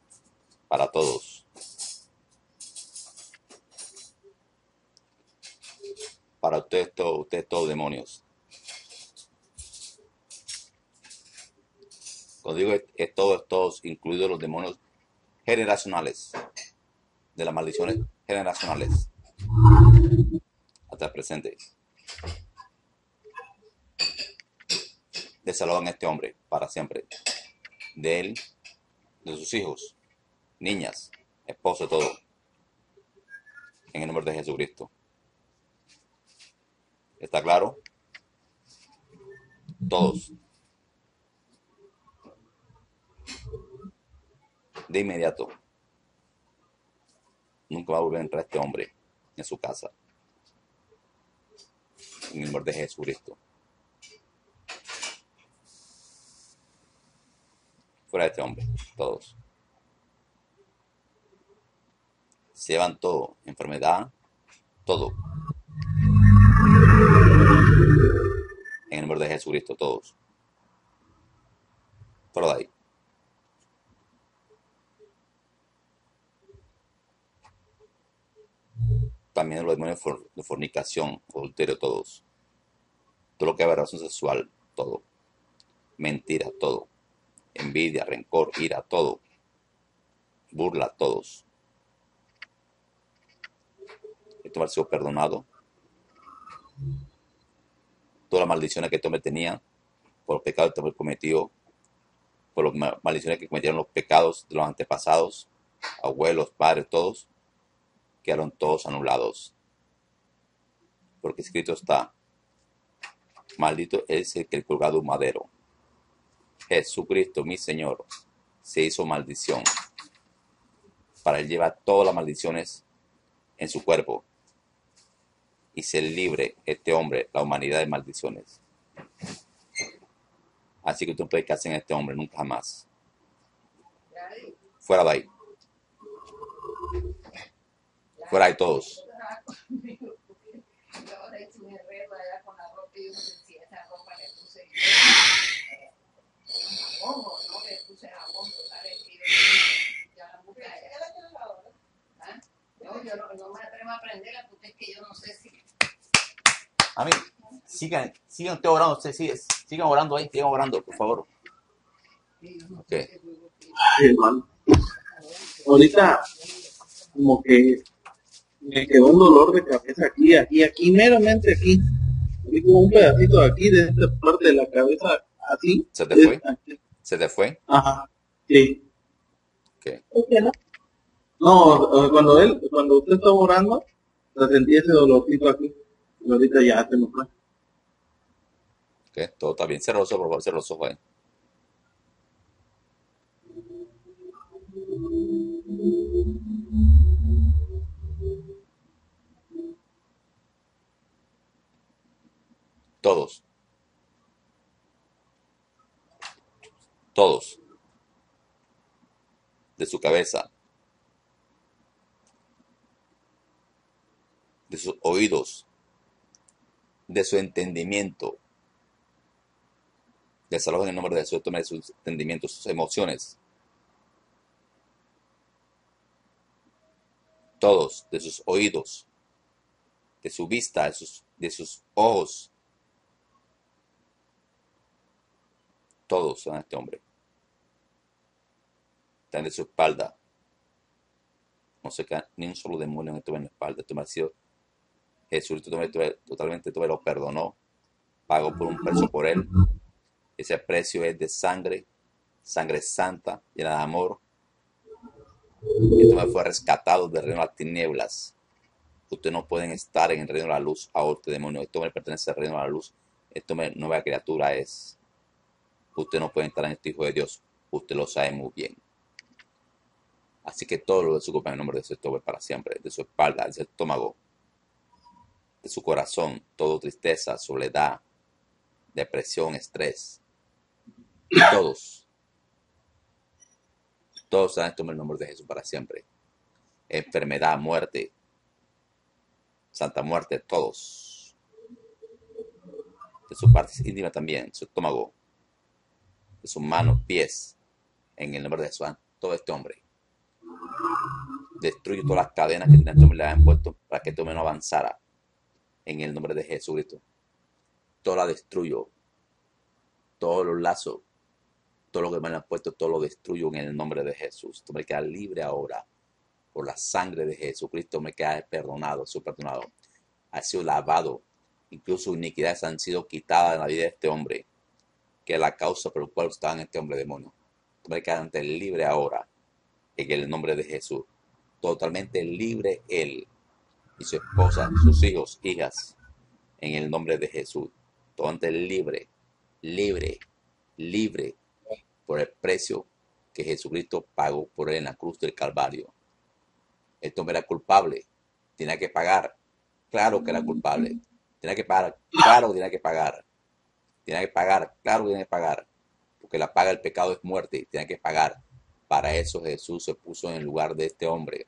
para todos. Para ustedes todos demonios. Cuando digo es todos, incluidos los demonios generacionales, de las maldiciones generacionales, hasta el presente. Desalojan a este hombre para siempre. De él, de sus hijos, niñas, esposo, todo. En el nombre de Jesucristo. ¿Está claro? Todos. De inmediato. Nunca va a volver a entrar este hombre en su casa. En el nombre de Jesucristo. Fuera de este hombre, todos. Se llevan todo, enfermedad, todo. En el nombre de Jesucristo, todos. Fuera de ahí. También los demonios de fornicación, adulterio, todos. Todo lo que haga relación sexual, todo. Mentira, todo. Envidia, rencor, ira, todo. Burla a todos. Esto va a ser perdonado. Todas las maldiciones que este hombre tenía, por los pecados que este hombre cometió, por las maldiciones que cometieron los pecados de los antepasados, abuelos, padres, todos, quedaron todos anulados. Porque escrito está: maldito es el que es colgado un madero. Jesucristo, mi Señor, se hizo maldición. Para él llevar todas las maldiciones en su cuerpo. Y ser libre este hombre, la humanidad, de maldiciones. Así que tú no puedes casarse en este hombre, nunca jamás. Fuera de ahí. Fuera de todos. Yo no me atrevo a aprenderla porque es que yo no sé si... A mí, sigan ustedes orando, ustedes sigan orando ahí, sigan orando, por favor. Ok. Sí, hermano. Ahorita, como que me quedó un dolor de cabeza aquí, meramente aquí. Como un pedacito de aquí, de esta parte de la cabeza, así. ¿Se te fue? ¿Se te fue? Ajá, sí. Ok. ¿Por qué no? No, cuando usted estaba orando, sentí ese dolorcito aquí. Y ahorita ya se me fue. Ok, todo está bien. Cierra los ojos, por favor, cierra los ojos ahí. Todos. Todos. De su cabeza. De sus oídos, de su entendimiento. Desalojen en el nombre de Jesús, tomen sus entendimientos, sus emociones. Todos, de sus oídos, de su vista, de sus ojos. Todos son este hombre. Están de su espalda. No se cae ni un solo demonio en la espalda. Esto me ha sido Jesucristo totalmente lo perdonó, pagó por un precio por él. Ese precio es de sangre, sangre santa, llena de amor, Esto me fue rescatado del reino de las tinieblas. Ustedes no pueden estar en el reino de la luz. Ahora, demonio, esto me pertenece al reino de la luz. Esto me, nueva criatura es. Usted no puede estar en este hijo de Dios. Usted lo sabe muy bien. Así que todo lo de su culpa en el nombre de su estómago para siempre, de su espalda, de su estómago, de su corazón, todo tristeza, soledad, depresión, estrés. Todos saben esto en el nombre de Jesús para siempre. Enfermedad, muerte, santa muerte, todos. De sus partes íntimas también, su estómago, de sus manos, pies, en el nombre de Jesús, todo este hombre. Destruye todas las cadenas que este hombre le habían puesto para que este hombre no avanzara. En el nombre de Jesucristo. Todo la destruyo. Todos los lazos. Todo lo que me le han puesto, todo lo destruyo en el nombre de Jesús. Este hombre queda libre ahora. Por la sangre de Jesucristo me queda perdonado, su perdonado. Ha sido lavado. Incluso sus iniquidades han sido quitadas en la vida de este hombre. Que es la causa por la cual estaba en este hombre demonio. Este hombre queda ante el libre ahora. En el nombre de Jesús. Totalmente libre él y su esposa, sus hijos, hijas, en el nombre de Jesús. Totalmente libre, libre, libre por el precio que Jesucristo pagó por él en la cruz del Calvario. Este hombre era culpable, tenía que pagar. Claro que era culpable, tenía que pagar. Claro que tenía que pagar. Tenía que pagar, claro que tenía que pagar. Porque la paga del pecado es muerte y tenía que pagar. Para eso Jesús se puso en el lugar de este hombre.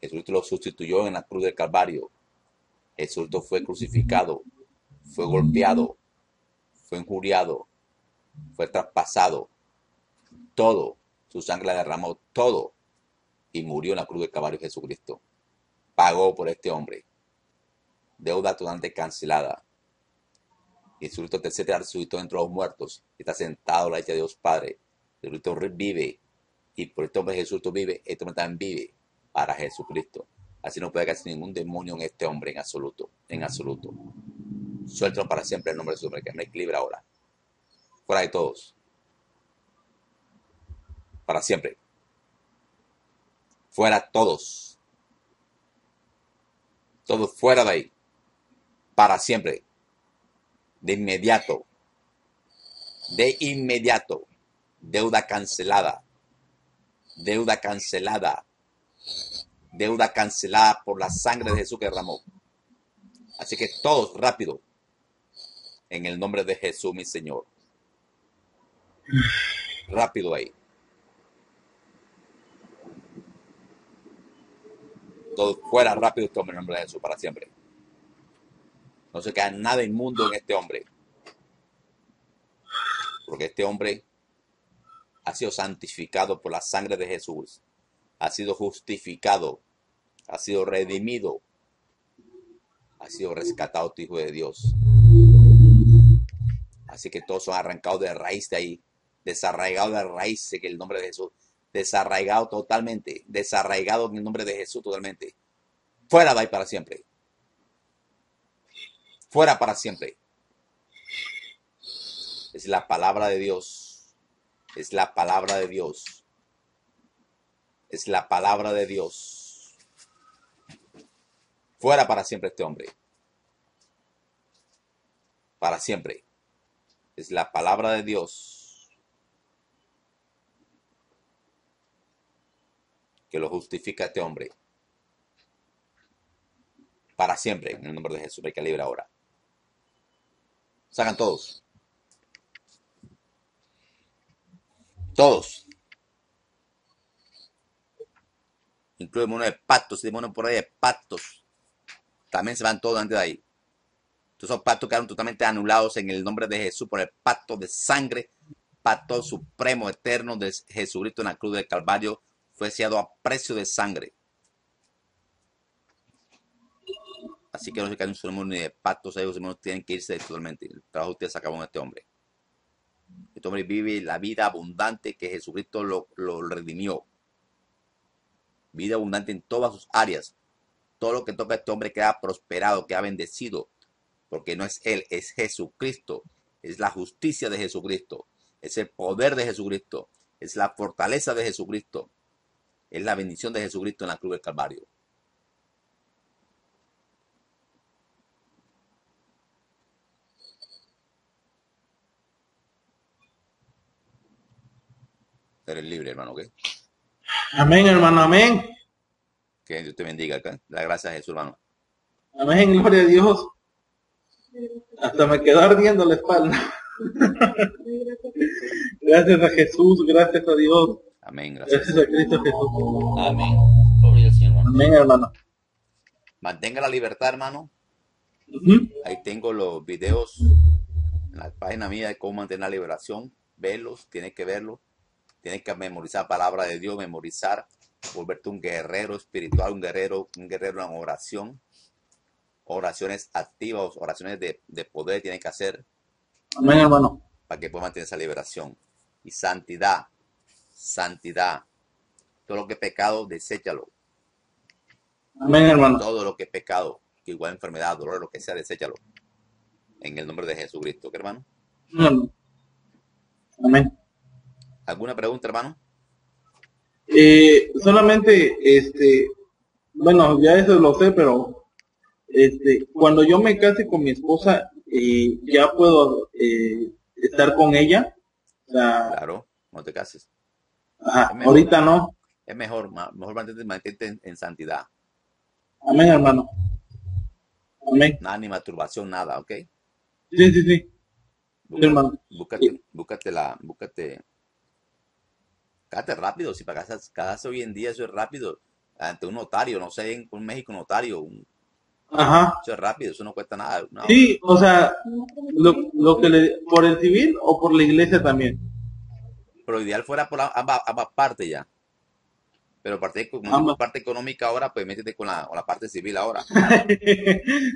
Jesús lo sustituyó en la cruz del Calvario. Jesús fue crucificado, fue golpeado, fue injuriado, fue traspasado. Todo, su sangre la derramó, todo. Y murió en la cruz del Calvario Jesucristo. Pagó por este hombre. Deuda totalmente cancelada. Jesucristo tercero resucitó entre los muertos. Está sentado a la derecha de Dios Padre. Jesucristo vive. Y por este hombre Jesús vive, este hombre también vive para Jesucristo. Así no puede casi ningún demonio en este hombre en absoluto, en absoluto. Suéltalo para siempre el nombre de su hombre, que me equilibra ahora. Fuera de todos. Para siempre. Fuera todos. Todos fuera de ahí. Para siempre. De inmediato. De inmediato. Deuda cancelada. Deuda cancelada. Deuda cancelada por la sangre de Jesús que derramó. Así que todos rápido. En el nombre de Jesús, mi Señor. Rápido ahí. Todos fuera rápido, tome el nombre de Jesús para siempre. No se queda nada inmundo en este hombre. Porque este hombre ha sido santificado por la sangre de Jesús. Ha sido justificado. Ha sido redimido. Ha sido rescatado, hijo de Dios. Así que todos son arrancados de raíz de ahí. Desarraigados de raíz en el nombre de Jesús. Desarraigado totalmente. Desarraigado en el nombre de Jesús totalmente. Fuera de ahí para siempre. Fuera para siempre. Es la palabra de Dios. Es la palabra de Dios. Es la palabra de Dios. Fuera para siempre este hombre. Para siempre. Es la palabra de Dios. Que lo justifica este hombre. Para siempre. En el nombre de Jesús me calibra ahora. Sacan todos. Todos. Incluye mono de pactos, demonio por ahí de pactos. También se van todos antes de ahí. Todos esos pactos quedaron totalmente anulados en el nombre de Jesús por el pacto de sangre, pacto supremo, eterno de Jesucristo en la cruz del Calvario. Fue sellado a precio de sangre. Así que no se cae un solo mono ni de pactos. Ellos hermanos tienen que irse totalmente. El trabajo de ustedes se acabó en este hombre. Este hombre vive la vida abundante que Jesucristo lo redimió. Vida abundante en todas sus áreas. Todo lo que toca a este hombre queda prosperado, queda bendecido. Porque no es él, es Jesucristo. Es la justicia de Jesucristo. Es el poder de Jesucristo. Es la fortaleza de Jesucristo. es la bendición de Jesucristo en la cruz del Calvario. Eres libre, hermano, ¿ok? Amén, hermano, amén. Que Dios te bendiga, ¿ok? La gracia a Jesús, hermano. Amén, gloria a Dios. Hasta me quedó ardiendo la espalda. Gracias a Jesús, gracias a Dios. Amén, gracias. Gracias a Cristo Jesús. Amén. Gloria al Señor, hermano. Amén, hermano. Mantenga la libertad, hermano. Ahí tengo los videos en la página mía de cómo mantener la liberación. Velos, tienes que verlos. Tienes que memorizar la palabra de Dios, memorizar, volverte un guerrero espiritual, un guerrero en oración. Oraciones activas, oraciones de poder tienes que hacer. Amén, hermano. Para que puedas mantener esa liberación. Y santidad, santidad. Todo lo que es pecado, deséchalo. Amén, hermano. Todo lo que es pecado, igual enfermedad, dolor, lo que sea, deséchalo. En el nombre de Jesucristo, ¿qué, hermano? Amén. Amén. ¿Alguna pregunta, hermano? Solamente, bueno, ya eso lo sé, pero cuando yo me case con mi esposa, ¿ya puedo estar con ella? O sea, claro, no te cases. Ajá, mejor, ahorita no. Es mejor, mantente en santidad. Amén, hermano. Amén. Nada, ni masturbación, nada, ¿ok? Sí, sí, sí. Búscate, sí, hermano. Cállate rápido, si para casarse hoy en día eso es rápido. Ante un notario, no sé, en México notario. Ajá. Eso es rápido, eso no cuesta nada. No. Sí, o sea, lo que por el civil o por la iglesia también. Pero lo ideal fuera por ambas partes ya. Pero parte económica ahora, pues métete con la parte civil ahora. Sí,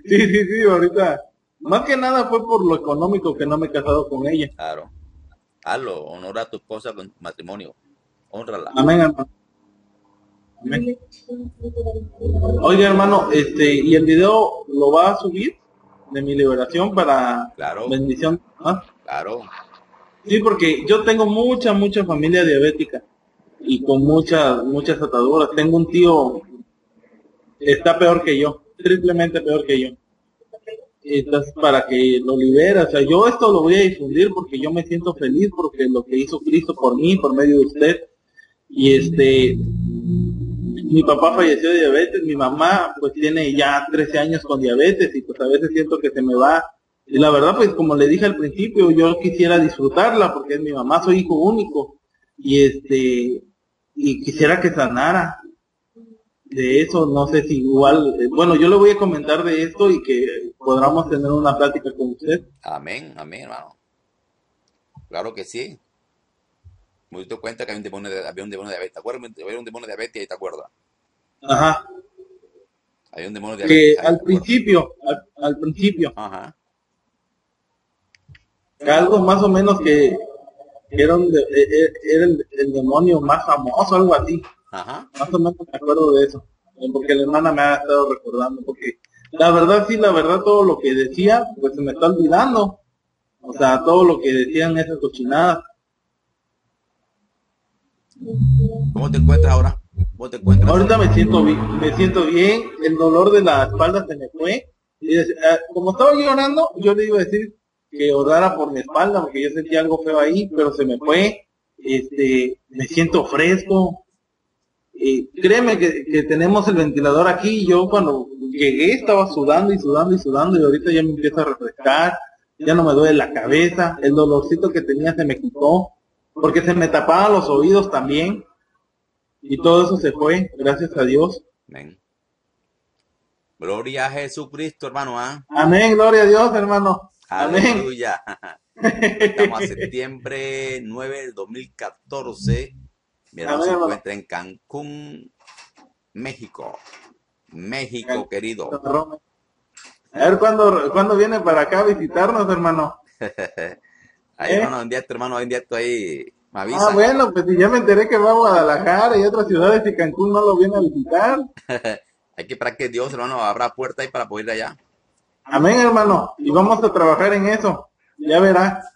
sí, sí, ahorita. Más que nada fue por lo económico que no me he casado con ella. Claro. Hazlo, honora a tu esposa con matrimonio. Honrala. Amén, hermano. Amén. Oye, hermano, ¿y el video lo va a subir de mi liberación para claro. Bendición? ¿Ah? Claro. Sí, porque yo tengo mucha familia diabética y con muchas ataduras. Tengo un tío que está peor que yo, triplemente peor que yo. Entonces, para que lo libera, o sea, yo esto lo voy a difundir porque yo me siento feliz porque lo que hizo Cristo por mí, por medio de usted. Y mi papá falleció de diabetes, mi mamá pues tiene ya 13 años con diabetes y pues a veces siento que se me va. Y la verdad pues como le dije al principio, yo quisiera disfrutarla porque es mi mamá, soy hijo único. Y y quisiera que sanara de eso, no sé si igual, bueno, yo le voy a comentar de esto y que podamos tener una plática con usted. Amén, amén, hermano. Claro que sí. Me doy cuenta que había un demonio de diabetes. ¿Te acuerdas? Había un demonio de diabetes y ahí te acuerdas. Ajá. Había un demonio de diabetes. Que al principio. Ajá. Algo más o menos que era el demonio más famoso, algo así. Ajá. Más o menos me acuerdo de eso. Porque la hermana me ha estado recordando. Porque la verdad, todo lo que decía, pues se me está olvidando. O sea, todo lo que decían esas cochinadas. ¿Cómo te encuentras ahora? ¿Cómo te encuentras? Ahorita me siento bien, el dolor de la espalda se me fue. Y como estaba llorando, yo le iba a decir que orara por mi espalda, porque yo sentía algo feo ahí, pero se me fue. Me siento fresco. Créeme que tenemos el ventilador aquí, y yo cuando llegué estaba sudando, y ahorita ya me empieza a refrescar, ya no me duele la cabeza, el dolorcito que tenía se me quitó. Porque se me tapaban los oídos también. Y todo eso se fue, gracias a Dios. Amén. Gloria a Jesucristo, hermano. ¿Eh? Amén, gloria a Dios, hermano. Aleluya. Amén. Estamos a septiembre 9 del 2014. Mi hermano se encuentra en Cancún, México. México, querido. A ver, ¿cuándo viene para acá a visitarnos, hermano? Ahí, hermano, en directo, ahí, me avisa. Ah, bueno, pues si ya me enteré que va a Guadalajara y otras ciudades y Cancún no lo viene a visitar. Hay que esperar que Dios, hermano, abra puerta ahí para poder ir allá. Amén, hermano, y vamos a trabajar en eso, ya verás.